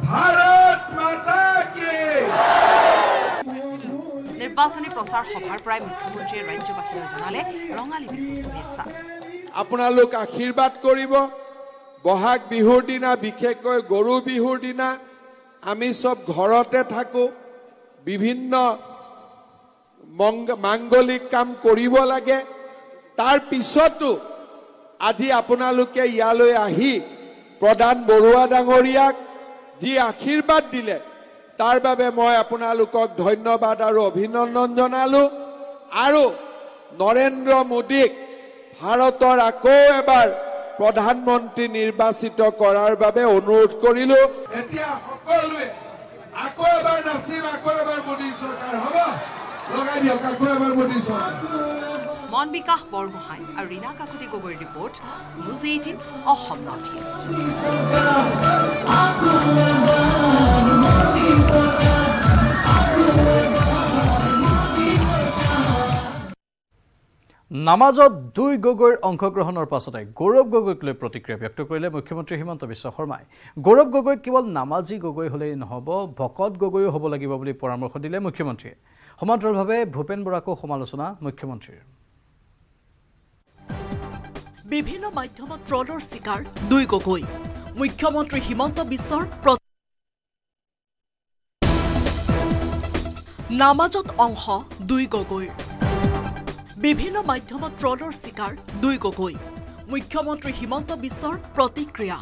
ভাৰত মাতা কি। নিৰ্বাচনী প্ৰচাৰ সভাৰ পৰাই মুখ্যমন্ত্ৰীয়ে ৰাজ্যবাসীলৈ জনালে ৰঙালী বিহুৰ শুভেচ্ছা। আপোনালোক আশীৰ্বাদ কৰিব। বহাগ বিহুৰ দিনা, বিশেষকৈ গৰু বিহুৰ দিনা আমি চব ঘৰতে থাকোঁ, বিভিন্ন মাঙ্গলিক কাম কৰিব লাগে তার পিছতো আজি আপোনালোকে ইয়ালৈ আহি প্ৰদান বৰুৱা ডাঙৰিয়াক যি আশীৰ্বাদ দিলে তার বাবে মই আপোনালোকক ধন্যবাদ আৰু অভিনন্দন জনালো আৰু নৰেন্দ্ৰ মোদীক ভাৰতৰ আকৌ এবাৰ প্ৰধানমন্ত্ৰী নিৰ্বাচিত কৰাৰ বাবে অনুৰোধ কৰিলো এতিয়া সকলোৱে আকৌ এবাৰ নাচিম আকৌ এবাৰ মোদী চৰকাৰ হবা লগাই দিও আকৌ এবাৰ মোদী চৰকাৰ মনবিকাশ বৰগোহাঁই আৰু ৰীনা কাকতি গগৈৰ report news 18 Assam north east. নামাজত দুই গগৈৰ অংশগ্ৰহণৰ পাছতে গৌৰৱ গগৈক লৈ প্ৰতিক্ৰিয়া ব্যক্ত কৰিলে মুখ্যমন্ত্ৰী হিমন্ত বিশ্ব শৰ্মাই। গৌৰৱ গগৈ কেৱল নামাজী গগৈ হ'লেই নহ'ব ভকত গগৈও হ'ব লাগিব বুলি পৰামৰ্শ দিলে মুখ্যমন্ত্ৰীয়ে। সমান্তৰালভাৱে ভূপেন বৰাকো সমালোচনা মুখ্যমন্ত্ৰীৰ। বিভিন্ন মাধ্যমত ট্ৰলৰ শিকাৰ দুই গগৈ মুখ্যমন্ত্ৰী হিমন্ত বিশ্বৰ নামাজত অংশ দুই গগৈৰ বিভিন্ন মাধ্যমত ট্ৰলৰ শিকাৰ দুই গগৈ মুখ্যমন্ত্ৰী হিমন্ত বিশ্বৰ প্ৰতিক্ৰিয়া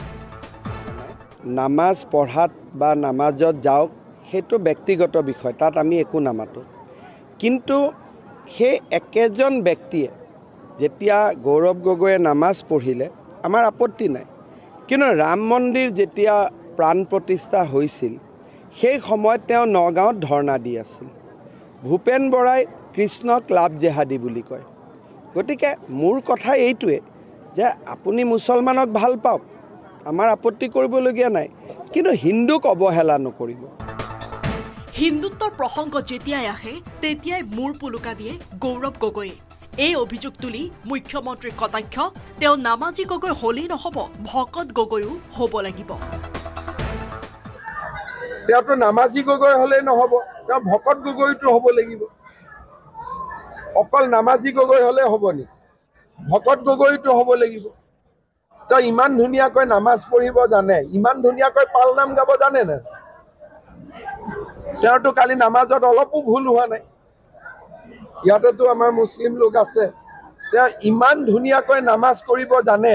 নামাজ পঢ়াত বা নামাজত যাওক সেইটো ব্যক্তিগত বিষয় তাত আমি একো নামাতো কিন্তু হে একেজন ব্যক্তিয়ে যেতিয়া গৌৰৱ গগৈয়ে নামাজ পঢ়িলে আমাৰ আপত্তি নাই কিন্তু ৰাম মন্দিৰ যেতিয়া প্ৰাণ প্ৰতিষ্ঠা হৈছিল সেই সময়ত তেওঁ নগাঁৱত ধৰ্ণা দি আছিল ভূপেন বৰাই কৃষ্ণক লাভ জেহাদী বুলি কয় গতিকে মোৰ কথা এইটোৱে যে আপুনি মুছলমানক ভাল পাওক আমাৰ আপত্তি কৰিবলগীয়া নাই কিন্তু হিন্দুক অৱহেলা নকৰিব হিন্দুত্বৰ প্ৰসংগ যেতিয়াই আহে তেতিয়াই মূৰ পুলুকা দিয়ে গৌৰৱ গগৈয়ে এই অভিযোগ তুলি মুখ্যমন্ত্ৰীৰ কটাক্ষ তেওঁ নামাজী গগৈ হ'লেই নহ'ব ভকত গগৈও হ'ব লাগিব তেওঁতো নামাজী গগৈ হ'লেই নহ'ব তেওঁ ভকত গগৈটো হ'ব লাগিব অকল নামাজী গগৈ হ'লে হ'ব নি ভকত গগৈটো হ'ব লাগিব তেওঁ ইমান ধুনীয়াকৈ নামাজ পঢ়িব জানে ইমান ধুনীয়াকৈ পালনাম গাব জানে নে তেওঁতো কালি নামাজত অলপো ভুল হোৱা নাই ইয়াতেতো আমাৰ মুছলিম লোক আছে তেওঁ ইমান ধুনীয়াকৈ নামাজ কৰিব জানে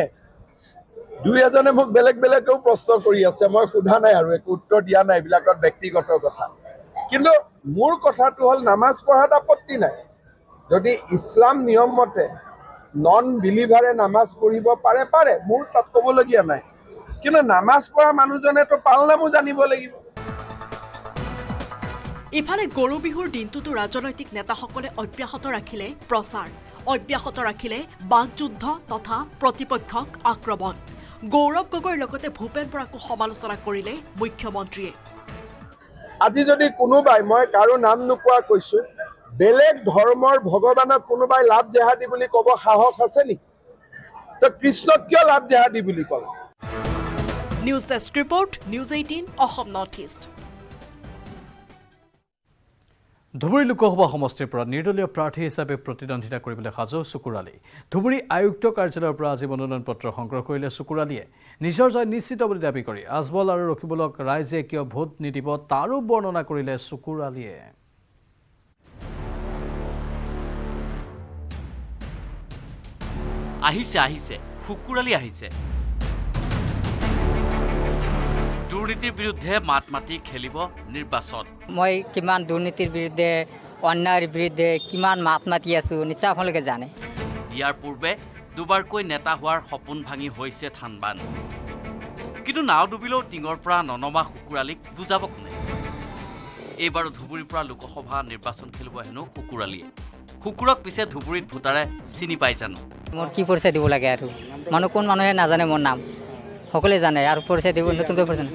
দুই এজনে মোক বেলেগ বেলেগেও প্ৰশ্ন কৰি আছে মই সোধা নাই আৰু একো উত্তৰ দিয়া নাই এইবিলাকত ব্যক্তিগত কথা কিন্তু মোৰ কথাটো হ'ল নামাজ পঢ়াত আপত্তি নাই যদি ইছলাম নিয়ম মতে নন বিলিভাৰে নামাজ পঢ়িব পাৰে পাৰে মোৰ তাত ক'বলগীয়া নাই কিন্তু নামাজ পঢ়া মানুহজনেতো পালনামো জানিব লাগিব ইফালে গৰু বিহুৰ দিনটোতো ৰাজনৈতিক নেতাসকলে অব্যাহত ৰাখিলে প্ৰচাৰ অব্যাহত ৰাখিলে বাকযুদ্ধ তথা প্ৰতিপক্ষক আক্ৰমণ গৌৰৱ গগৈৰ লগতে ভূপেন বৰাকো সমালোচনা কৰিলে মুখ্যমন্ত্ৰীয়ে আজি যদি কোনোবাই মই কাৰো নাম নোকোৱা কৈছো বেলেগ ধৰ্মৰ ভগৱানক কোনোবাই লাভ জেহাদী বুলি ক'ব সাহস আছে নেকি তো কৃষ্ণক কিয় লাভ জেহাদী বুলি ক'ল news desk report news 18 Assam north east Dhubri Lok Sabha সমষ্টিৰ পৰা নিৰ্দলীয় প্ৰাৰ্থী হিচাপে প্ৰতিদ্বন্দ্বিতা কৰিবলৈ সাজু শুকুৰ আলী ধুবুৰী আয়ুক্ত কাৰ্যালয়ৰ পৰা আজি মনোনয়ন পত্ৰ সংগ্ৰহ কৰিলে শুকুৰ আলীয়ে নিজৰ জয় নিশ্চিত বুলি দাবী কৰি আজমল আৰু ৰকিবুলক ৰাইজে কিয় ভোট নিদিব তাৰো বৰ্ণনা কৰিলে শুকুৰ আলীয়ে আহিছে আহিছে শুকুৰ আলী আহিছে দুৰ্নীতিৰ বিৰুদ্ধে মাত মাতি খেলিব নিৰ্বাচন মই কিমান দুৰ্নীতিৰ বিৰুদ্ধে অন্যায়ৰ বিৰুদ্ধে কিমান মাত মাতি আছো নিশ্চয় আপোনালোকে জানে ইয়াৰ পূৰ্বে দুবাৰকৈ নেতা হোৱাৰ সপোন ভাঙি হৈছে থানবান কিন্তু নাও ডুবিলেও টিঙৰ পৰা ননমা শুকুৰ আলীক বুজাব কোনে এইবাৰো ধুবুৰীৰ পৰা লোকসভা নিৰ্বাচন খেলিব হেনো শুকুৰ আলীয়ে শুকুৰক পিছে ধুবুৰীত ভোটাৰে চিনি পাই জানো মোৰ কি পৰিচয় দিব লাগে আৰু মানুহ কোন মানুহে নাজানে মোৰ নাম সকলোৱে জানে আৰু পৰিচয় দিব নতুনকৈ পৰিচয়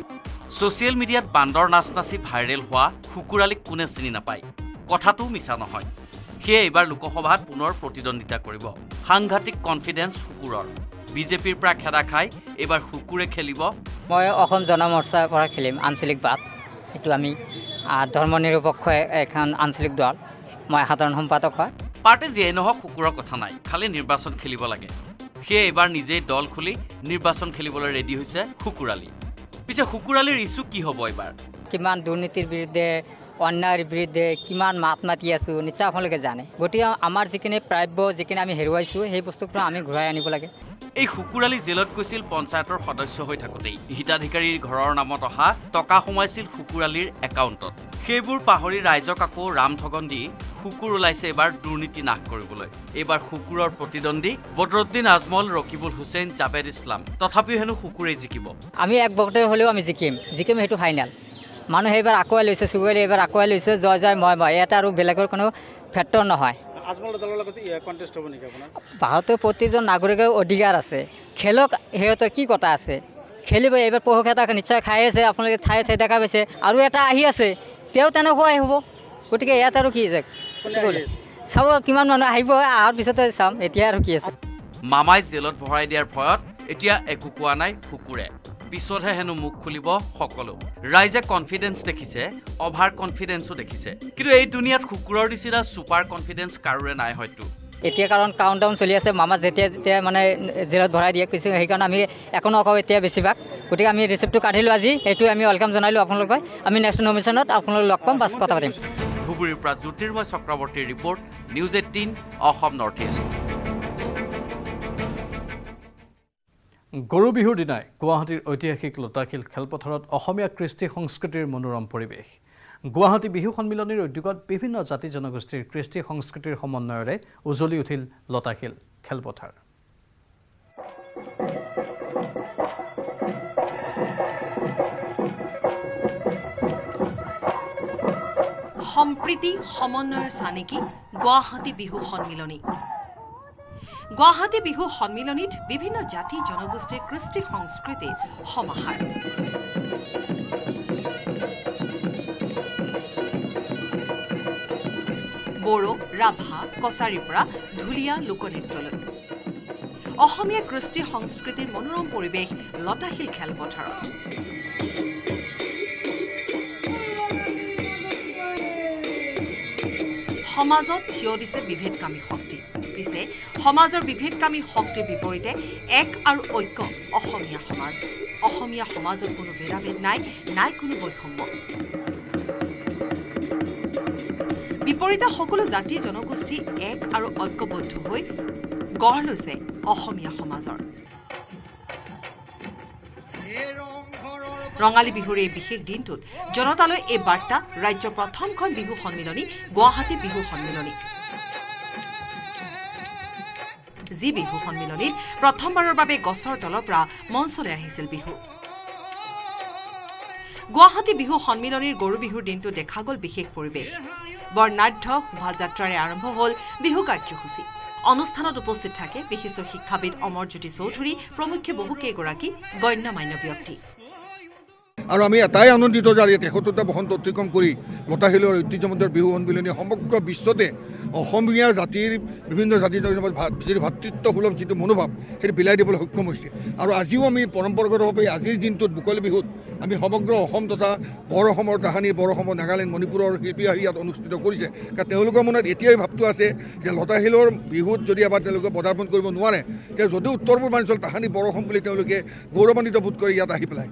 ছ'চিয়েল মিডিয়াত বান্দৰ নাচ নাচি ভাইৰেল হোৱা শুকুৰ আলীক কোনে চিনি নাপায় কথাটো মিছা নহয় সেয়ে এইবাৰ লোকসভাত পুনৰ প্ৰতিদ্বন্দ্বিতা কৰিব সাংঘাতিক কনফিডেন্স শুকুৰৰ বিজেপিৰ পৰা খেদা খাই এইবাৰ শুকুৰে খেলিব মই অসম জনমৰ্চাৰ পৰা খেলিম আঞ্চলিক বাট এইটো আমি ধৰ্ম নিৰপেক্ষ এখন আঞ্চলিক দল মই সাধাৰণ সম্পাদক হয় পাৰ্টি যিয়েই নহওক শুকুৰৰ কথা নাই খালী নিৰ্বাচন খেলিব লাগে সেয়ে এইবাৰ নিজেই দল খুলি নিৰ্বাচন খেলিবলৈ ৰেডি হৈছে শুকুৰ আলী পিছে শুকুৰ আলীৰ ইছ্যু কি হ'ব এইবাৰ কিমান দুৰ্নীতিৰ বিৰুদ্ধে অন্যায়ের বিরুদ্ধে কিমান মাত মাতি আছোঁ নিশ্চয় আপোনালোকে জানে। গতিকে আমাৰ যিখিনি প্ৰাপ্য যিখিনি আমি হেৰুৱাইছোঁ সেই বস্তুটো আমি ঘূৰাই আনিব লাগে। এই শুকুৰালি জেলত গৈছিল পঞ্চায়তৰ সদস্য হৈ থাকোঁতেই। হিতাধিকাৰীৰ ঘৰৰ নামত অহা টকা সোমাইছিল শুকুৰালিৰ একাউণ্টত। সেইবোৰ পাহৰি ৰাইজক আকৌ ৰামঠগন দি শুকুৰ ওলাইছে এবাৰ দুৰ্নীতি নাশ কৰিবলৈ। এইবাৰ শুকুৰৰ প্ৰতিদ্বন্দ্বী বদৰুদ্দিন আজমল, ৰকিবুল হুছেইন, জাবেৰ ইছলাম। তথাপিও হেনো শুকুৰেই জিকিব। আমি এক বক্তব্য হ'লেও আমি জিকিম, সেইটো ফাইনেল। মানুহে এইবাৰ আকুৱাই লৈছে, চুকুৰালি এইবাৰ আকুৱাই লৈছে, জয় জয় মই মই। এটা আৰু বেলেগৰ কোনো ফেক্টৰ নহয়। আজমলৰ দলৰ লগত কণ্টেষ্ট হ'ব নেকি আপোনাৰ? ভাৰতৰ প্ৰতিজন নাগৰিকৰ অধিকাৰ আছে, খেলক সিহঁতৰ কি কথা আছে, খেলিব। এইবাৰ পঢ়ক এটা নিশ্চয় খাই আছে, আপোনালোকে ঠায়ে ঠায়ে দেখা পাইছে। আৰু এটা আহি আছে, তেওঁ তেনেকুৱাই হ'ব। গতিকে ইয়াত আৰু কি আছে, চাব কিমান মানুহ আহিব, অহাৰ পিছতে চাম। এতিয়া আৰু কি আছে। মামাই জেলত ভৰাই দিয়াৰ ভয়ত এতিয়া একো কোৱা নাই শুকুৰে। পিছতহে হেনো মুখ খুলিব সকলো। ৰাইজে কনফিডেন্স দেখিছে, অভাৰ কনফিডেন্সও দেখিছে, কিন্তু এই দুনিয়াত শুকুৰৰ নিচিনা ছুপাৰ কনফিডেন্স কাৰোৰে নাই হয়তো এতিয়া। কাৰণ কাউণ্টডাউন চলি আছে, মামা যেতিয়া তেতিয়া মানে জেলত ভৰাই দিয়ে কিছু। সেইকাৰণে আমি একো নকওঁ এতিয়া বেছিভাগ। গতিকে আমি ৰিচিপ্টটো কাটিলোঁ আজি, এইটো আমি ৱেলকাম জনালোঁ আপোনালোকক। আমি নেক্সট নমিনেশ্যনত আপোনালোক লগ পাম, পাছ কথা পাতিম। ধুবুৰীৰ পৰা জ্যোতিৰ্ময় চক্ৰৱৰ্তীৰ report, news 18 Assam north east. গৰু বিহুৰ দিনাই গুৱাহাটীৰ ঐতিহাসিক লতাশিল খেলপথাৰত অসমীয়া কৃষ্টি সংস্কৃতিৰ মনোৰম পৰিৱেশ। গুৱাহাটী বিহু সন্মিলনীৰ উদ্যোগত বিভিন্ন জাতি জনগোষ্ঠীৰ কৃষ্টি সংস্কৃতিৰ সমন্বয়েৰে উজলি উঠিল লতাশিল খেলপথাৰ। সম্প্ৰীতি সমন্বয়ৰ চানেকি গুৱাহাটী বিহু সন্মিলনী। গুৱাহাটী বিহু সন্মিলনীত বিভিন্ন জাতি জনগোষ্ঠীৰ কৃষ্টি সংস্কৃতিৰ সমাহাৰ। বড়ো, ৰাভা, কছাৰীৰ পৰা ঢুলীয়া লোকনৃত্যলৈ অসমীয়া কৃষ্টি সংস্কৃতিৰ মনোৰম পৰিৱেশ লতাশিল খেলপথাৰত। সমাজত থিয় দিছে বিভেদকামী শক্তি। পিছে সমাজৰ বিভেদকামী শক্তিৰ বিপৰীতে এক আৰু ঐক্য অসমীয়া সমাজ। অসমীয়া সমাজত কোনো ভেদাভেদ নাই, নাই কোনো বৈষম্য। বিপৰীতে সকলো জাতি জনগোষ্ঠী এক আৰু ঐক্যবদ্ধ হৈ গঢ় লৈছে অসমীয়া সমাজৰ। ৰঙালী বিহুৰ এই বিশেষ দিনটোত জনতালৈ এই বাৰ্তা, ৰাজ্যৰ প্ৰথমখন বিহু সন্মিলনী গুৱাহাটী বিহু সন্মিলনী। যি বিহু সন্মিলনীত প্ৰথমবাৰৰ বাবে গছৰ তলৰ পৰা মঞ্চলৈ আহিছিল বিহু। গুৱাহাটী বিহু সন্মিলনীৰ গৰু বিহুৰ দিনটো দেখা গ'ল বিশেষ পৰিৱেশ। বৰ্ণাঢ্য শোভাযাত্ৰাৰে আৰম্ভ হ'ল বিহু কাৰ্যসূচী। অনুষ্ঠানত উপস্থিত থাকে বিশিষ্ট শিক্ষাবিদ অমৰজ্যোতি চৌধুৰী প্ৰমুখ্যে বহুকেইগৰাকী গণ্যমান্য ব্যক্তি। আৰু আমি এটাই আনন্দিত যে আজি ৭৩টা বসন্ত অতিক্ৰম কৰি লতাশিলৰ ঐতিহ্যমন্দিৰ বিহু সন্মিলনী সমগ্ৰ বিশ্বতে অসমীয়া জাতিৰ বিভিন্ন জাতি যি ভাতৃত্বসুলভ যিটো মনোভাৱ সেইটো বিলাই দিবলৈ সক্ষম হৈছে। আৰু আজিও আমি পৰম্পৰাগতভাৱে আজিৰ দিনটোত মুকলি বিহুত আমি সমগ্ৰ অসম তথা বৰ অসমৰ কাহানী, বৰ অসমৰ নাগালেণ্ড, মণিপুৰৰ শিল্পী আহি ইয়াত অনুষ্ঠিত কৰিছে। কাৰণ তেওঁলোকৰ মনত এতিয়াই ভাৱটো আছে যে লতাশিলৰ বিহুত যদি এবাৰ তেওঁলোকে পদাৰ্পণ কৰিব নোৱাৰে, তেওঁ যদিও উত্তৰ পূৰ্বাঞ্চল তাহানি বৰ অসম বুলি তেওঁলোকে গৌৰৱান্বিত বোধ কৰি ইয়াত আহি পেলায়।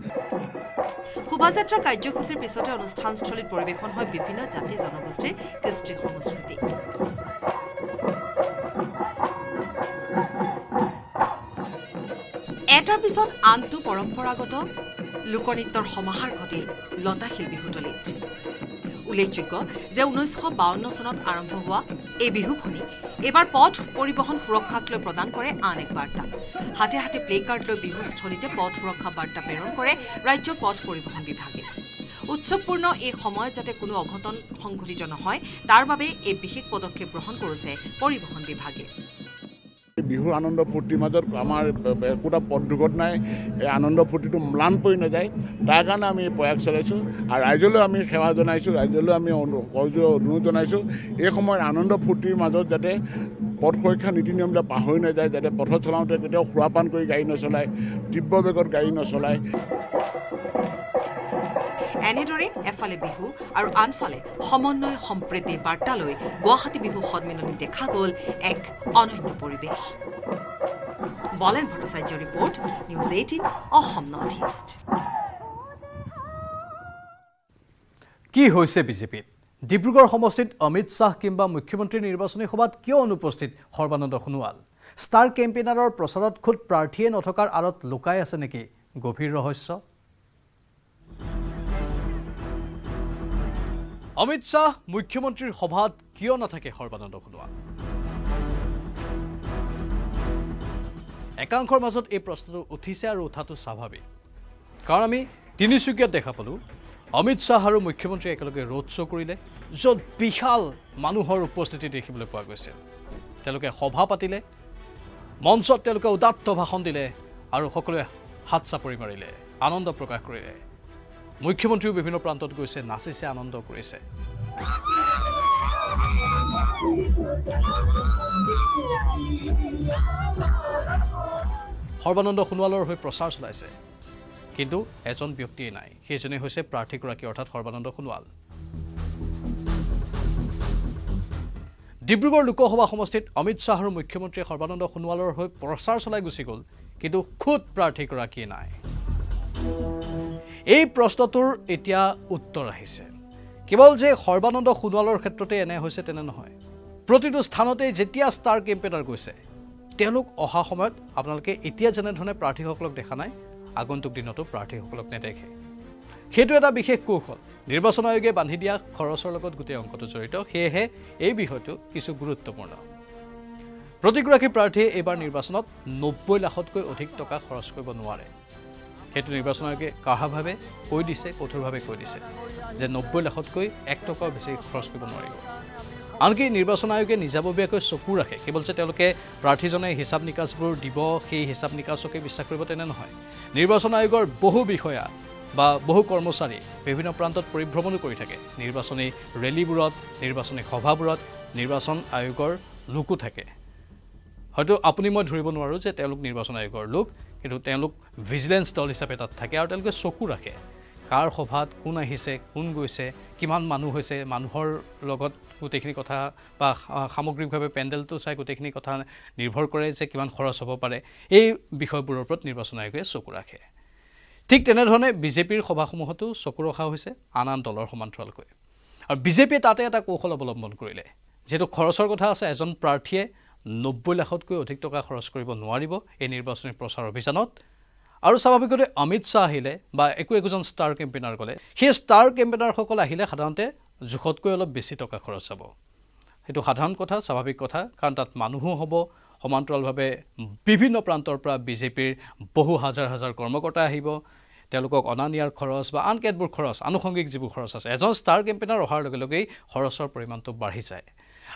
শোভাযাত্ৰা কাৰ্যসূচীৰ পিছতে অনুষ্ঠানস্থলীত পৰিৱেশন হয় বিভিন্ন জাতি জনগোষ্ঠীৰ কৃষ্টি সংস্কৃতি। এটাৰ পিছত আনটো পৰম্পৰাগত লোকনৃত্যৰ সমাহাৰ ঘটিল লতাশিল বিহুতলীত। উল্লেখযোগ্য যে ১৯৫২ চনত আৰম্ভ হোৱা এই বিহুখনি এইবাৰ পথ পৰিবহণ সুৰক্ষাক লৈ প্ৰদান কৰে আন এক বাৰ্তা। হাতে হাতে প্লে কাৰ্ড লৈ বিহুস্থলীতে পথ সুৰক্ষা বাৰ্তা প্ৰেৰণ কৰে ৰাজ্যৰ পথ পৰিবহণ বিভাগে। উৎসৱপূৰ্ণ এই সময়ত যাতে কোনো অঘটন সংঘটিত নহয় তাৰ বাবে এই বিশেষ পদক্ষেপ গ্ৰহণ কৰিছে পৰিবহণ বিভাগে। বিহু আনন্দ ফূৰ্তিৰ মাজত আমাৰ একোটা পথ দুৰ্ঘটনাই এই আনন্দ ফূৰ্তিটো ম্লান পৰি নাযায় তাৰ কাৰণে আমি প্ৰয়াস চলাইছোঁ। আৰু ৰাইজলৈ আমি সেৱা জনাইছোঁ, ৰাইজলৈ আমি অনুৰোধ জনাইছোঁ এই সময়ত আনন্দ ফূৰ্তিৰ মাজত যাতে পথ সুৰক্ষা নীতি নিয়মবিলাক পাহৰি নাযায়, যাতে পথত চলাওঁতে কেতিয়াও সুৰাপান কৰি গাড়ী নচলায়, তীব্ৰ বেগত গাড়ী নচলায়। এনেদৰে এফালে বিহু আৰু আনফালে সমন্বয় সম্প্ৰীতিৰ বাৰ্তালৈ গুৱাহাটী বিহু সন্মিলনীত দেখা গ'ল এক অনন্য পৰিৱেশ। Bolen Bhattacharya report, news 18 Assam north east. কি হৈছে বিজেপিত? ডিব্ৰুগড় সমষ্টিত অমিত শাহ কিম্বা মুখ্যমন্ত্রী নির্বাচনী সভাত কিয় অনুপস্থিত সর্বানন্দ সোণোৱাল স্টার কেম্পেইনাৰৰ প্ৰচাৰত খুদ প্ৰাৰ্থীয়ে নথকাৰ আৰত লুকাই আছে নেকি গভীৰ ৰহস্য অমিত শাহ মুখ্যমন্ত্ৰীৰ সভাত কিয় নাথাকে সর্বানন্দ সোণোৱাল একাংশৰ মাজত এই প্ৰশ্নটো উঠিছে আৰু উঠাটো স্বাভাৱিক কাৰণ আমি তিনিচুকীয়াত দেখা পালো অমিত শাহ আৰু মুখ্যমন্ত্রী একেলগে ৰোড শো কৰিলে যত বিশাল মানুহৰ উপস্থিতি দেখিবলৈ পোৱা গৈছিল তেলকে সভা পাতিলে মঞ্চত তেলকে উদাত্ত ভাষণ দিলে আৰু সকলোৱে হাত চাপৰি মাৰিলে আনন্দ প্ৰকাশ কৰিলে মুখ্যমন্ত্ৰীও বিভিন্ন প্ৰান্তত গৈছে নাচিছে আনন্দ কৰিছে সর্বানন্দ সোণোৱালৰ হৈ প্ৰচাৰ চলাইছে কিন্তু এজন ব্যক্তি নাই সেইজনে হৈছে প্ৰাৰ্থীগৰাকী অৰ্থাৎ সর্বানন্দ সোণোৱাল ডিব্ৰুগড় লোকসভা সমষ্টিত অমিত শাহ আৰু মুখ্যমন্ত্রী সর্বানন্দ সোণোৱালৰ হৈ প্ৰচাৰ চলাই গুছি গল কিন্তু খুদ প্ৰাৰ্থীগৰাকী নাই এই প্ৰশ্নটোৰ এতিয়া উত্তৰ আহিছে কেৱল যে সর্বানন্দ সোণোৱালৰ ক্ষেত্ৰতে এনে হৈছে তেনে নহয় প্ৰতিটো স্থানতে যেতিয়া ষ্টাৰ কেম্পেইনাৰ গৈছে তেওঁলোক অহা সময়ত আপোনালোকে এতিয়া যেনে ধৰণে প্ৰাৰ্থীসকলক দেখা নাই আগন্তুক দিনতো প্ৰাৰ্থীসকলক নেদেখে সেইটো এটা বিশেষ কৌশল নিৰ্বাচন আয়োগে বান্ধি দিয়া খৰচৰ লগত গোটেই অংকটো জড়িত সেয়েহে এই বিষয়টো কিছু গুৰুত্বপূৰ্ণ প্ৰতিগৰাকী প্ৰাৰ্থীয়ে এবাৰ নিৰ্বাচনত 90 লাখতকৈ অধিক টকা খৰচ কৰিব নোৱাৰে সেইটো নিৰ্বাচন আয়োগে কাঢ়াভাৱে কৈ দিছে কঠোৰভাৱে কৈ দিছে যে 90 লাখতকৈ 1 টকাও বেছি খৰচ কৰিব নোৱাৰিব আনকি নিৰ্বাচন আয়োগে নিজাববীয়াকৈ চকু ৰাখে কেৱল যে তেওঁলোকে প্ৰাৰ্থীজনে হিচাপ নিকাছবোৰ দিব সেই হিচাপ নিকাছকে বিশ্বাস কৰিব তেনে নহয় নিৰ্বাচন আয়োগৰ বহু বিষয়া বা বহু কৰ্মচাৰী বিভিন্ন প্ৰান্তত পৰিভ্ৰমণ কৰি থাকে নিৰ্বাচনী ৰেলীবোৰত নিৰ্বাচনী সভাবোৰত নিৰ্বাচন আয়োগৰ লোকো থাকে হয়তো আপুনি মই ধৰিব নোৱাৰো যে তেওঁলোক নিৰ্বাচন আয়োগৰ লোক কিন্তু তেওঁলোক ভিজিলেন্স দল হিচাপে তাত থাকে আৰু তেওঁলোকে চকু ৰাখে কাৰ সভাত কোন আহিছে কোন গৈছে কিমান মানুহ হৈছে মানুহৰ লগত গোটেইখিনি কথা বা সামগ্ৰিকভাৱে পেন্ডেলটো চাই গোটেইখিনি কথা নিৰ্ভৰ কৰে যে কিমান খৰচ হ'ব পাৰে এই বিষয়বোৰৰ ওপৰত নিৰ্বাচন আয়োগে চকু ৰাখে ঠিক তেনে ধৰণে বিজেপিৰ সভাসমূহতো চকু ৰখা হৈছে আন আন দলৰ সমান্তৰালকৈ আৰু বিজেপিয়ে তাতে এটা কৌশল অৱলম্বন কৰিলে যেটো খৰচৰ কথা আছে এজন প্ৰাৰ্থীয়ে 90 লাখতকৈ অধিক টকা খৰচ কৰিব নোৱাৰিব এই নিৰ্বাচনী প্ৰচাৰ অভিযানত আৰু স্বাভাৱিকতে অমিত শাহ আহিলে বা একোজন ষ্টাৰ কেম্পেইনাৰ গলে সেই ষ্টাৰ কেম্পেইনাৰসকল আহিলে সাধাৰণতে জুখতকৈ অলপ বেছি টকা খৰচ হ'ব সেইটো সাধাৰণ কথা স্বাভাৱিক কথা কাৰণ তাত মানুহো হ'ব সমান্তৰালভাৱে বিভিন্ন প্ৰান্তৰ পৰা বিজেপিৰ বহু হাজাৰ হাজাৰ কৰ্মকৰ্তা আহিব তেওঁলোকক অনানিয়াৰ খৰচ বা আনকেটবোৰ খৰচ আনুষংগিক যিবোৰ খৰচ আছে এজন ষ্টাৰ কেম্পেইনাৰ অহাৰ লগে লগে খৰচৰ পৰিমাণটো বাঢ়ি যায়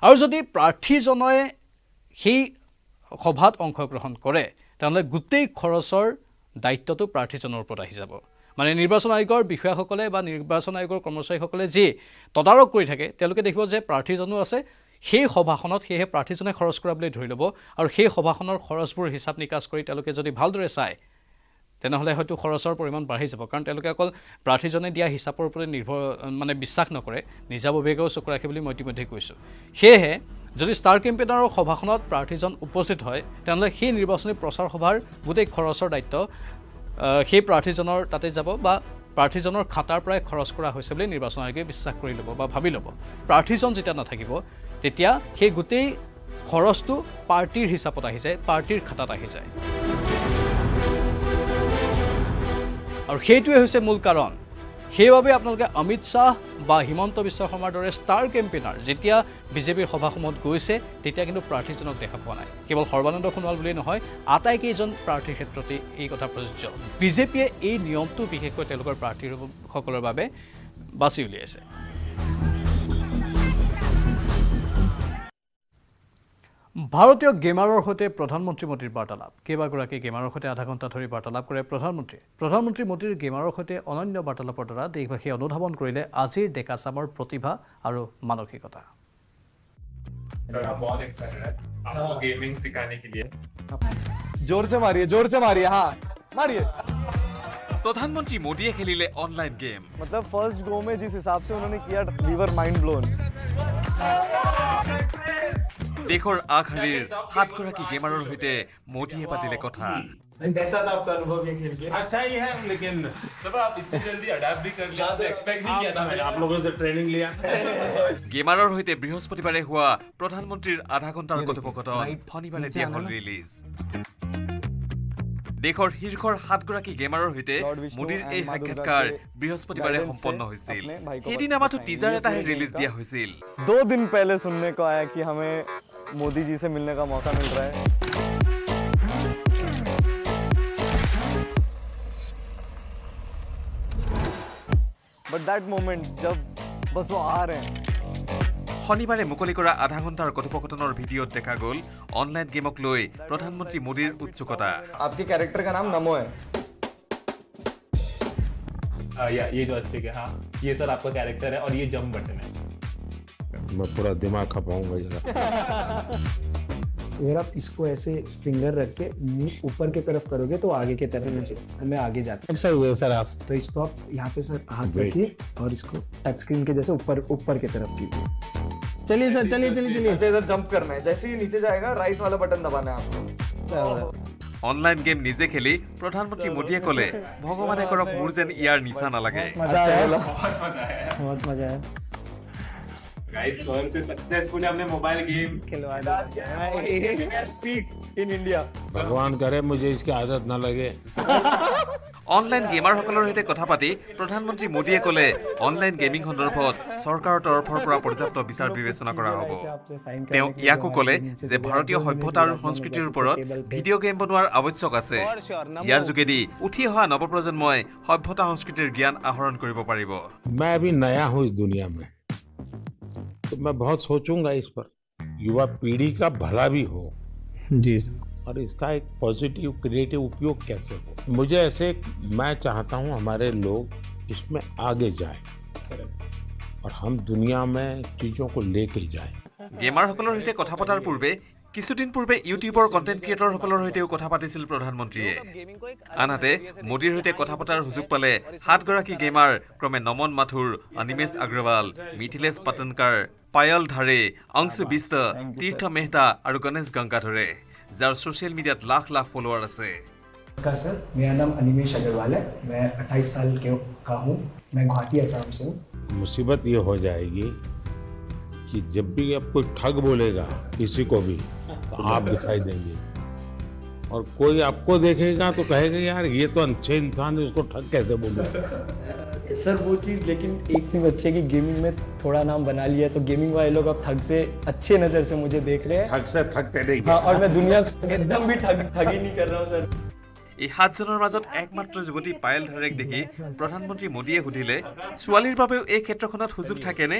আৰু যদি প্ৰাৰ্থীজনয়ে সেই সভাত অংশগ্ৰহণ কৰে তেন্তে গোটেই খৰচৰ দায়িত্বটো প্ৰাৰ্থীজনৰ ওপৰত আহি যাব মানে নিৰ্বাচন আয়োগৰ বিষয়াসকলে বা নিৰ্বাচন আয়োগৰ কৰ্মচাৰীসকলে যি তদাৰক কৰি থাকে তেওঁলোকে দেখিব যে প্ৰাৰ্থীজনো আছে সেই সভাখনত সেয়ে প্ৰাৰ্থীজনে খৰচ কৰাবলৈ ধৰি ল'ব আৰু সেই সভাখনৰ খৰচবোৰ হিচাপ নিকাচ কৰি তেওঁলোকে যদি ভালদৰে চায় তেনেহলে হয়তো খৰচৰ পৰিমাণ বাঢ়ি যাব কাৰণ তেওঁলোকে অকল প্ৰাৰ্থীজনে দিয়া হিচাপৰ ওপৰত নিৰ্ভৰ মানে বিশ্বাস নকৰে নিজাববীয়াকৈ চকু ৰাখে বুলি মই ইতিমধ্যে কৈছোঁ সেয়ে যদি ষ্টাৰ কেম্পেইনাৰৰ সভাখনত প্ৰাৰ্থীজন উপস্থিত হয় তেনলে সেই নিৰ্বাচনী প্ৰচাৰ সভাৰ গোটেই খৰচৰ দায়িত্ব সেই প্ৰাৰ্থীজনৰ তাতে যাব বা প্ৰাৰ্থীজনৰ খাতাৰ পৰা খৰচ কৰা হৈছে বুলি নিৰ্বাচন আয়োগে বিশ্বাস কৰি ল'ব বা ভাবি ল'ব প্ৰাৰ্থীজন যেতিয়া নাথাকিব তেতিয়া সেই গোটেই খৰচটো পাৰ্টিৰ হিচাপত আহি যায় পাৰ্টিৰ খাতাত আহি যায় আৰু সেইটোৱে হৈছে মূল কাৰণ সেইবাবে আপোনালোকে অমিত শাহ বা হিমন্ত বিশ্ব শৰ্মাৰ দৰে ষ্টাৰ কেম্পেইনাৰ যেতিয়া বিজেপিৰ সভাসমূহত গৈছে তেতিয়া কিন্তু প্ৰাৰ্থীজনক দেখা পোৱা নাই কেৱল সর্বানন্দ সোণোৱাল বুলি নহয় আটাইকেইজন প্ৰাৰ্থীৰ ক্ষেত্ৰতে এই কথা প্ৰযোজ্য বিজেপিয়ে এই নিয়মটো বিশেষকৈ তেওঁলোকৰ প্ৰাৰ্থীসকলৰ বাবে বাছি উলিয়াইছে ভাৰতীয় গেমাৰৰ সৈতে প্ৰধানমন্ত্ৰী মোদীৰ বাৰ্তালাপ কেইবাগৰাকী গেমাৰৰ সৈতে আধা ঘণ্টা ধৰি বাৰ্তালাপ কৰে প্ৰধানমন্ত্ৰী মোদীৰ গেমাৰৰ সৈতে অনন্য বাৰ্তালাপৰ দ্বাৰা দেশবাসী অনুধাৱন কৰিলে আজিৰ ডেকাচামৰ প্ৰতিভা আৰু মানসিকতা प्रधानमंत्री मोदी खेलीले ऑनलाइन गेम मतलब फर्स्ट गो में जिस हिसाब से उन्होंने किया लीवर माइंड ब्लोन देखोर आखिर हाथ कोरा की गेमरर होते मोदी ये पातिले कथा कैसा था आपका अनुभव ये खेल के? अच्छा ही है, लेकिन जब आप इतनी जल्दी अडैप्ट भी कर लिया, एक्सपेक्ट नहीं किया था मैंने। आप लोगों से ट्रेनिंग लिया। गेमारर हईते बृहस्पतिबारे हुआ प्रधानमंत्री आधा घंटार कथोपकथन शनिबारे दिया हल रिलीज। देशर शीर्षर 7 गराकी गेमारर हईते मोदीर एई साक्षात्कार बृहस्पतिबारे सम्पन्न होइसिल। एदिन आमातो टीजर एटाहे रिलीज दिया होइसिल। 2 दिन पहले सुनने को आया कि हमें मोदी जी से मिलने का मौका मिल रहा है। बट दैट मोमेंट जब बस वो आ रहे हैं। शनिबारे मुकली करा आधा घंटार कथोपकथनर भिडियोत देखा गल अनलाइन गेमक लई प्रधानमंत्री मोदीर उत्सुकता। आपके कैरेक्टर का नाम नमो है। ये जो है, हाँ ये सर आपका कैरेक्टर है और ये जंप बटन है। मैं पूरा दिमाग खपाऊंगा जरा। अगर आप इसको ऐसे फिंगर रख के ऊपर के तरफ करोगे तो आगे के तरफ मैं आगे जाता हूँ। सही है सर आप। तो इसको आप यहाँ पे सर हाथ रखिए और इसको टच स्क्रीन के जैसे ऊपर के तरफ कीजिए। चलिए सर, चलिए सर, जंप करना है। जैसे ही नीचे जाएगा राइट वाला बटन दबाना है आपको। ऑनलाइन गेम निजे खेली प्रधानमंत्री मोदी कले भगवाने करक मोर जेन यार निशा ना लगे। मजा आया, बहुत मजा आया गाइस। सर से सक्सेसफुली हमने मोबाइल गेम खिलवा दिया। स्पीक इन इंडिया, भगवान करे मुझे इसकी आदत ना लगे। ऑनलाइन गेमार हकलर हिते कथा पाती प्रधानमंत्री मोदी कले ऑनलाइन गेमिंग सन्दर्भत सरकार तरफर पुरा पर्याप्त विचार विवेचना करा हबो। तेव याको कले जे भारतीय सभ्यता और संस्कृतिर उपरत भिडिओ गेम बनवार आवश्यक आछे। यार जुगेदी उठी हा नवप्रजन्मय सभ्यता संस्कृतिर ज्ञान आहरण करिबो पारिबो। मैं अभी नया हूं इस दुनिया में, तो मैं बहुत सोचूंगा इस पर। युवा पीढ़ी का भला भी हो जी और इसका एक पॉजिटिव क्रिएटिव उपयोग कैसे हो। मुझे ऐसे मैं चाहता हूँ हमारे लोग इसमें आगे जाएं और हम दुनिया में चीज़ों को लेके जाएं। गेमार हकलर हिते कथा पतार पूर्वे किछुदिन पूर्वे यूट्यूबर कन्टेन्ट क्रिएटर हकलर हिते कथा पातिसिल प्रधानमंत्रीये। आनहाते मोदीर हिते कथा पतार सुजोग पाले 7 गराकी गेमार क्रमे नमन माथुर, अनिमेश अग्रवाल, मिथिलेश पाटनकार, पायल धारे, अंशु बिष्ट, तीर्थ मेहता और गणेश गंगाधरे, जार सोशल मीडिया लाख फॉलोअर आसे। नमस्कार सर, मेरा नाम अनिमेश अग्रवाल है। मैं 28 साल का हूँ। मैं गुवाहाटी असम से हूँ। मुसीबत ये हो जाएगी कि जब भी आप कोई ठग बोलेगा किसी को भी तो आप दिखाई देंगे और कोई आपको देखेगा तो कहेगा यार ये तो अच्छे इंसान है, उसको ठग कैसे बोलेगा। सर वो चीज़ लेकिन एक भी बच्चे की गेमिंग में थोड़ा नाम बना लिया तो गेमिंग वाले लोग अब ठग से अच्छे नज़र से मुझे देख रहे हैं। ठग से ठग पे, हाँ, और मैं दुनिया एकदम भी ठग ही नहीं कर रहा हूँ सर। এই 7 জনৰ মাজত একমাত্ৰ যুৱতী পায়েল ধাৰেক দেখি প্ৰধানমন্ত্ৰী মোদীয়ে সুধিলে ছোৱালীৰ বাবেও এই ক্ষেত্ৰখনত সুযোগ থাকেনে?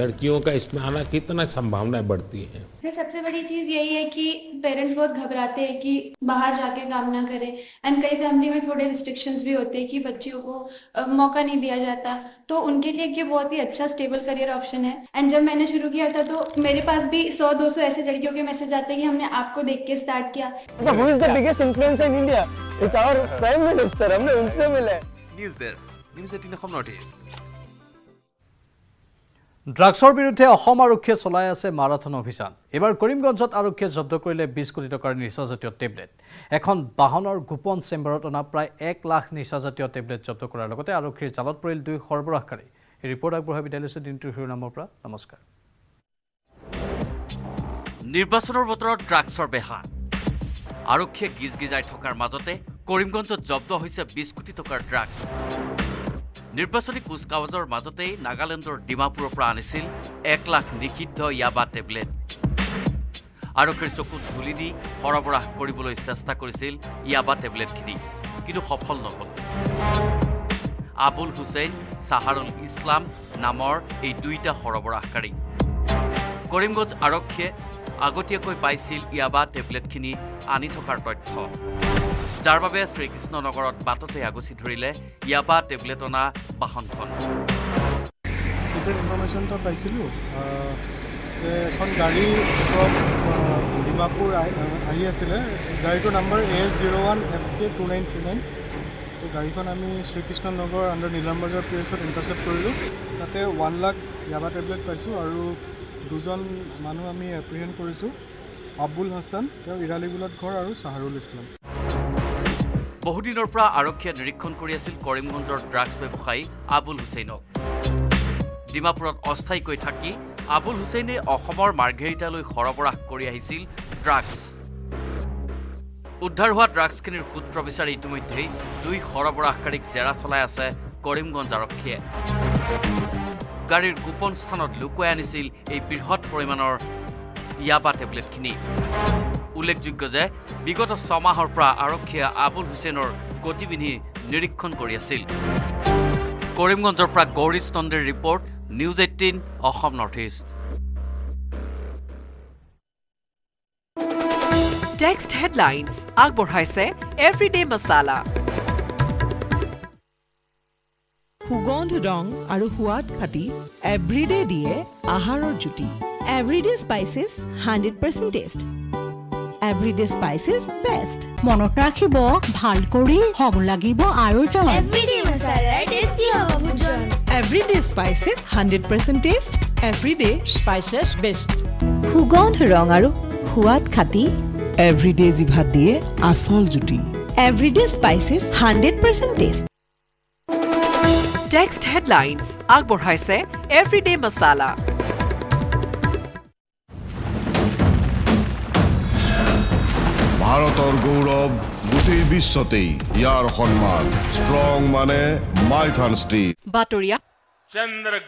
लड़कियों का इसमें आना कितना संभावना बढ़ती है। सबसे बड़ी चीज यही है कि पेरेंट्स बहुत घबराते हैं कि बाहर जाके काम ना करें एंड कई फैमिली में थोड़े रिस्ट्रिक्शंस भी होते हैं कि बच्चियों को मौका नहीं दिया जाता, तो उनके लिए ये बहुत ही अच्छा स्टेबल करियर ऑप्शन है। एंड जब मैंने शुरू किया था तो मेरे पास भी 100-200 ऐसे लड़कियों के मैसेज आते हैं कि हमने आपको देख के स्टार्ट किया। Who is the biggest influencer in India? It's our Prime Minister, हमने उनसे मिला है। News Desk, News 18 Assam North East। ড্ৰাগছৰ বিৰুদ্ধে অসম আৰক্ষীয়ে চলাই আছে মাৰাথন অভিযান। এবাৰ কৰিমগঞ্জত আৰক্ষীয়ে জব্দ কৰিলে 20 কোটি টকাৰ নিচাজাতীয় টেবলেট। এখন বাহনৰ গোপন চেম্বাৰত অনা প্ৰায় 1 লাখ নিচাজাতীয় টেবলেট জব্দ কৰাৰ লগতে আৰক্ষীৰ জালত পৰিল 2 সৰবৰাহকাৰী। এই ৰিপৰ্ট আগবঢ়াই বিদ্যালয়ছ দিনটোৰ শিৰোনামৰ পৰা নমস্কাৰ। নিৰ্বাচনৰ বতৰত ড্ৰাগছৰ বেহা। আৰক্ষীয়ে গিজগিজাই থকাৰ মাজতে কৰিমগঞ্জত জব্দ হৈছে 20 কোটি টকাৰ ড্ৰাগছ। নির্বাচনী কুচকাৱাজৰ মাজতেই নাগালেণ্ডৰ ডিমাপুৰৰ পৰা আনিছিল 1 লাখ নিষিদ্ধ ইয়াবা টেবলেট। আৰক্ষীৰ চকুত ধুলি দি সৰবৰাহ কৰিবলৈ চেষ্টা কৰিছিল ইয়াবা টেবলেটখিনি, কিন্তু সফল নহ'ল। আবুল হুছেইন, চাহাৰুল ইছলাম নামৰ এই 2টা সৰবৰাহকাৰী। কৰিমগঞ্জ আৰক্ষীয়ে আগতীয়াকৈ পাইছিল ইয়াবা টেবলেটখিনি আনি থকাৰ তথ্য, যাৰ বাবে শ্ৰীকৃষ্ণনগৰত বাটতে আগুচি ধৰিলে ইয়াবা টেবলেট অনা বাহনখন। गाड़ी from Dimapur ahi asile gari to number AS01FK2939 to gari kon ami Shri Krishna Nagar under Nilambajar place intercept korilu tate 1 lakh yaba tablet paisu aru dujon manu ami apprehend korisu Abul Hasan teo Iraligulat ghor aru Saharul Islam বহুদিনৰ পৰা আৰক্ষীয়ে নিৰীক্ষণ কৰি আছিল কৰিমগঞ্জৰ ড্ৰাগছ ব্যৱসায়ী আবুল হুছেইনক ডিমাপুৰত অস্থায়ীকৈ থাকি আবুল হুছেইনে অসমৰ মাৰ্ঘেৰিটালৈ খৰবৰাহ কৰি আহিছিল ড্ৰাগছ উদ্ধাৰ হোৱা ড্ৰাগছখিনিৰ সূত্ৰ বিচাৰি ইতিমধ্যে দুই খৰবৰাহকাৰীক জেৰা চলাই আছে কৰিমগঞ্জ আৰক্ষীয়ে গাড়ীৰ গোপন স্থানত লুকুৱাই আনিছিল এই বৃহৎ পৰিমাণৰ ইয়াবা টেবলেটখিনি উল্লেখযোগ্য যে বিগত 6 মাহৰ পৰা আৰক্ষীয়ে আবুল হুছেইনৰ গতিবিধি নিৰীক্ষণ কৰি আছিল কৰিমগঞ্জৰ পৰা গৌৰীশ তণ্ডৰ report news 18 Assam north east text headlines আগবঢ়াইছে এভৰিডে মছালা সুগন্ধ ৰং আৰু সোৱাদ খাতি এভৰিডে দিয়ে আহাৰৰ জুতি everyday spices 100% taste Everyday spices best. Monot rakhibo, bhal kori, hog lagibo, aru jalon. Everyday masala tasty hobo bhujon. Everyday spices 100% taste. Everyday spices best. Hugond rong aru, huat khati. Everyday jibhat diye asol juti. Everyday spices 100% taste. Text headlines. Agborhaise everyday masala. ভারতর গৌরব গোটেই বিশ্বতেই ইয়ার সম্মান স্ট্রং মানে মাইথান স্ট্রিট বাতরিয়া চন্দ্র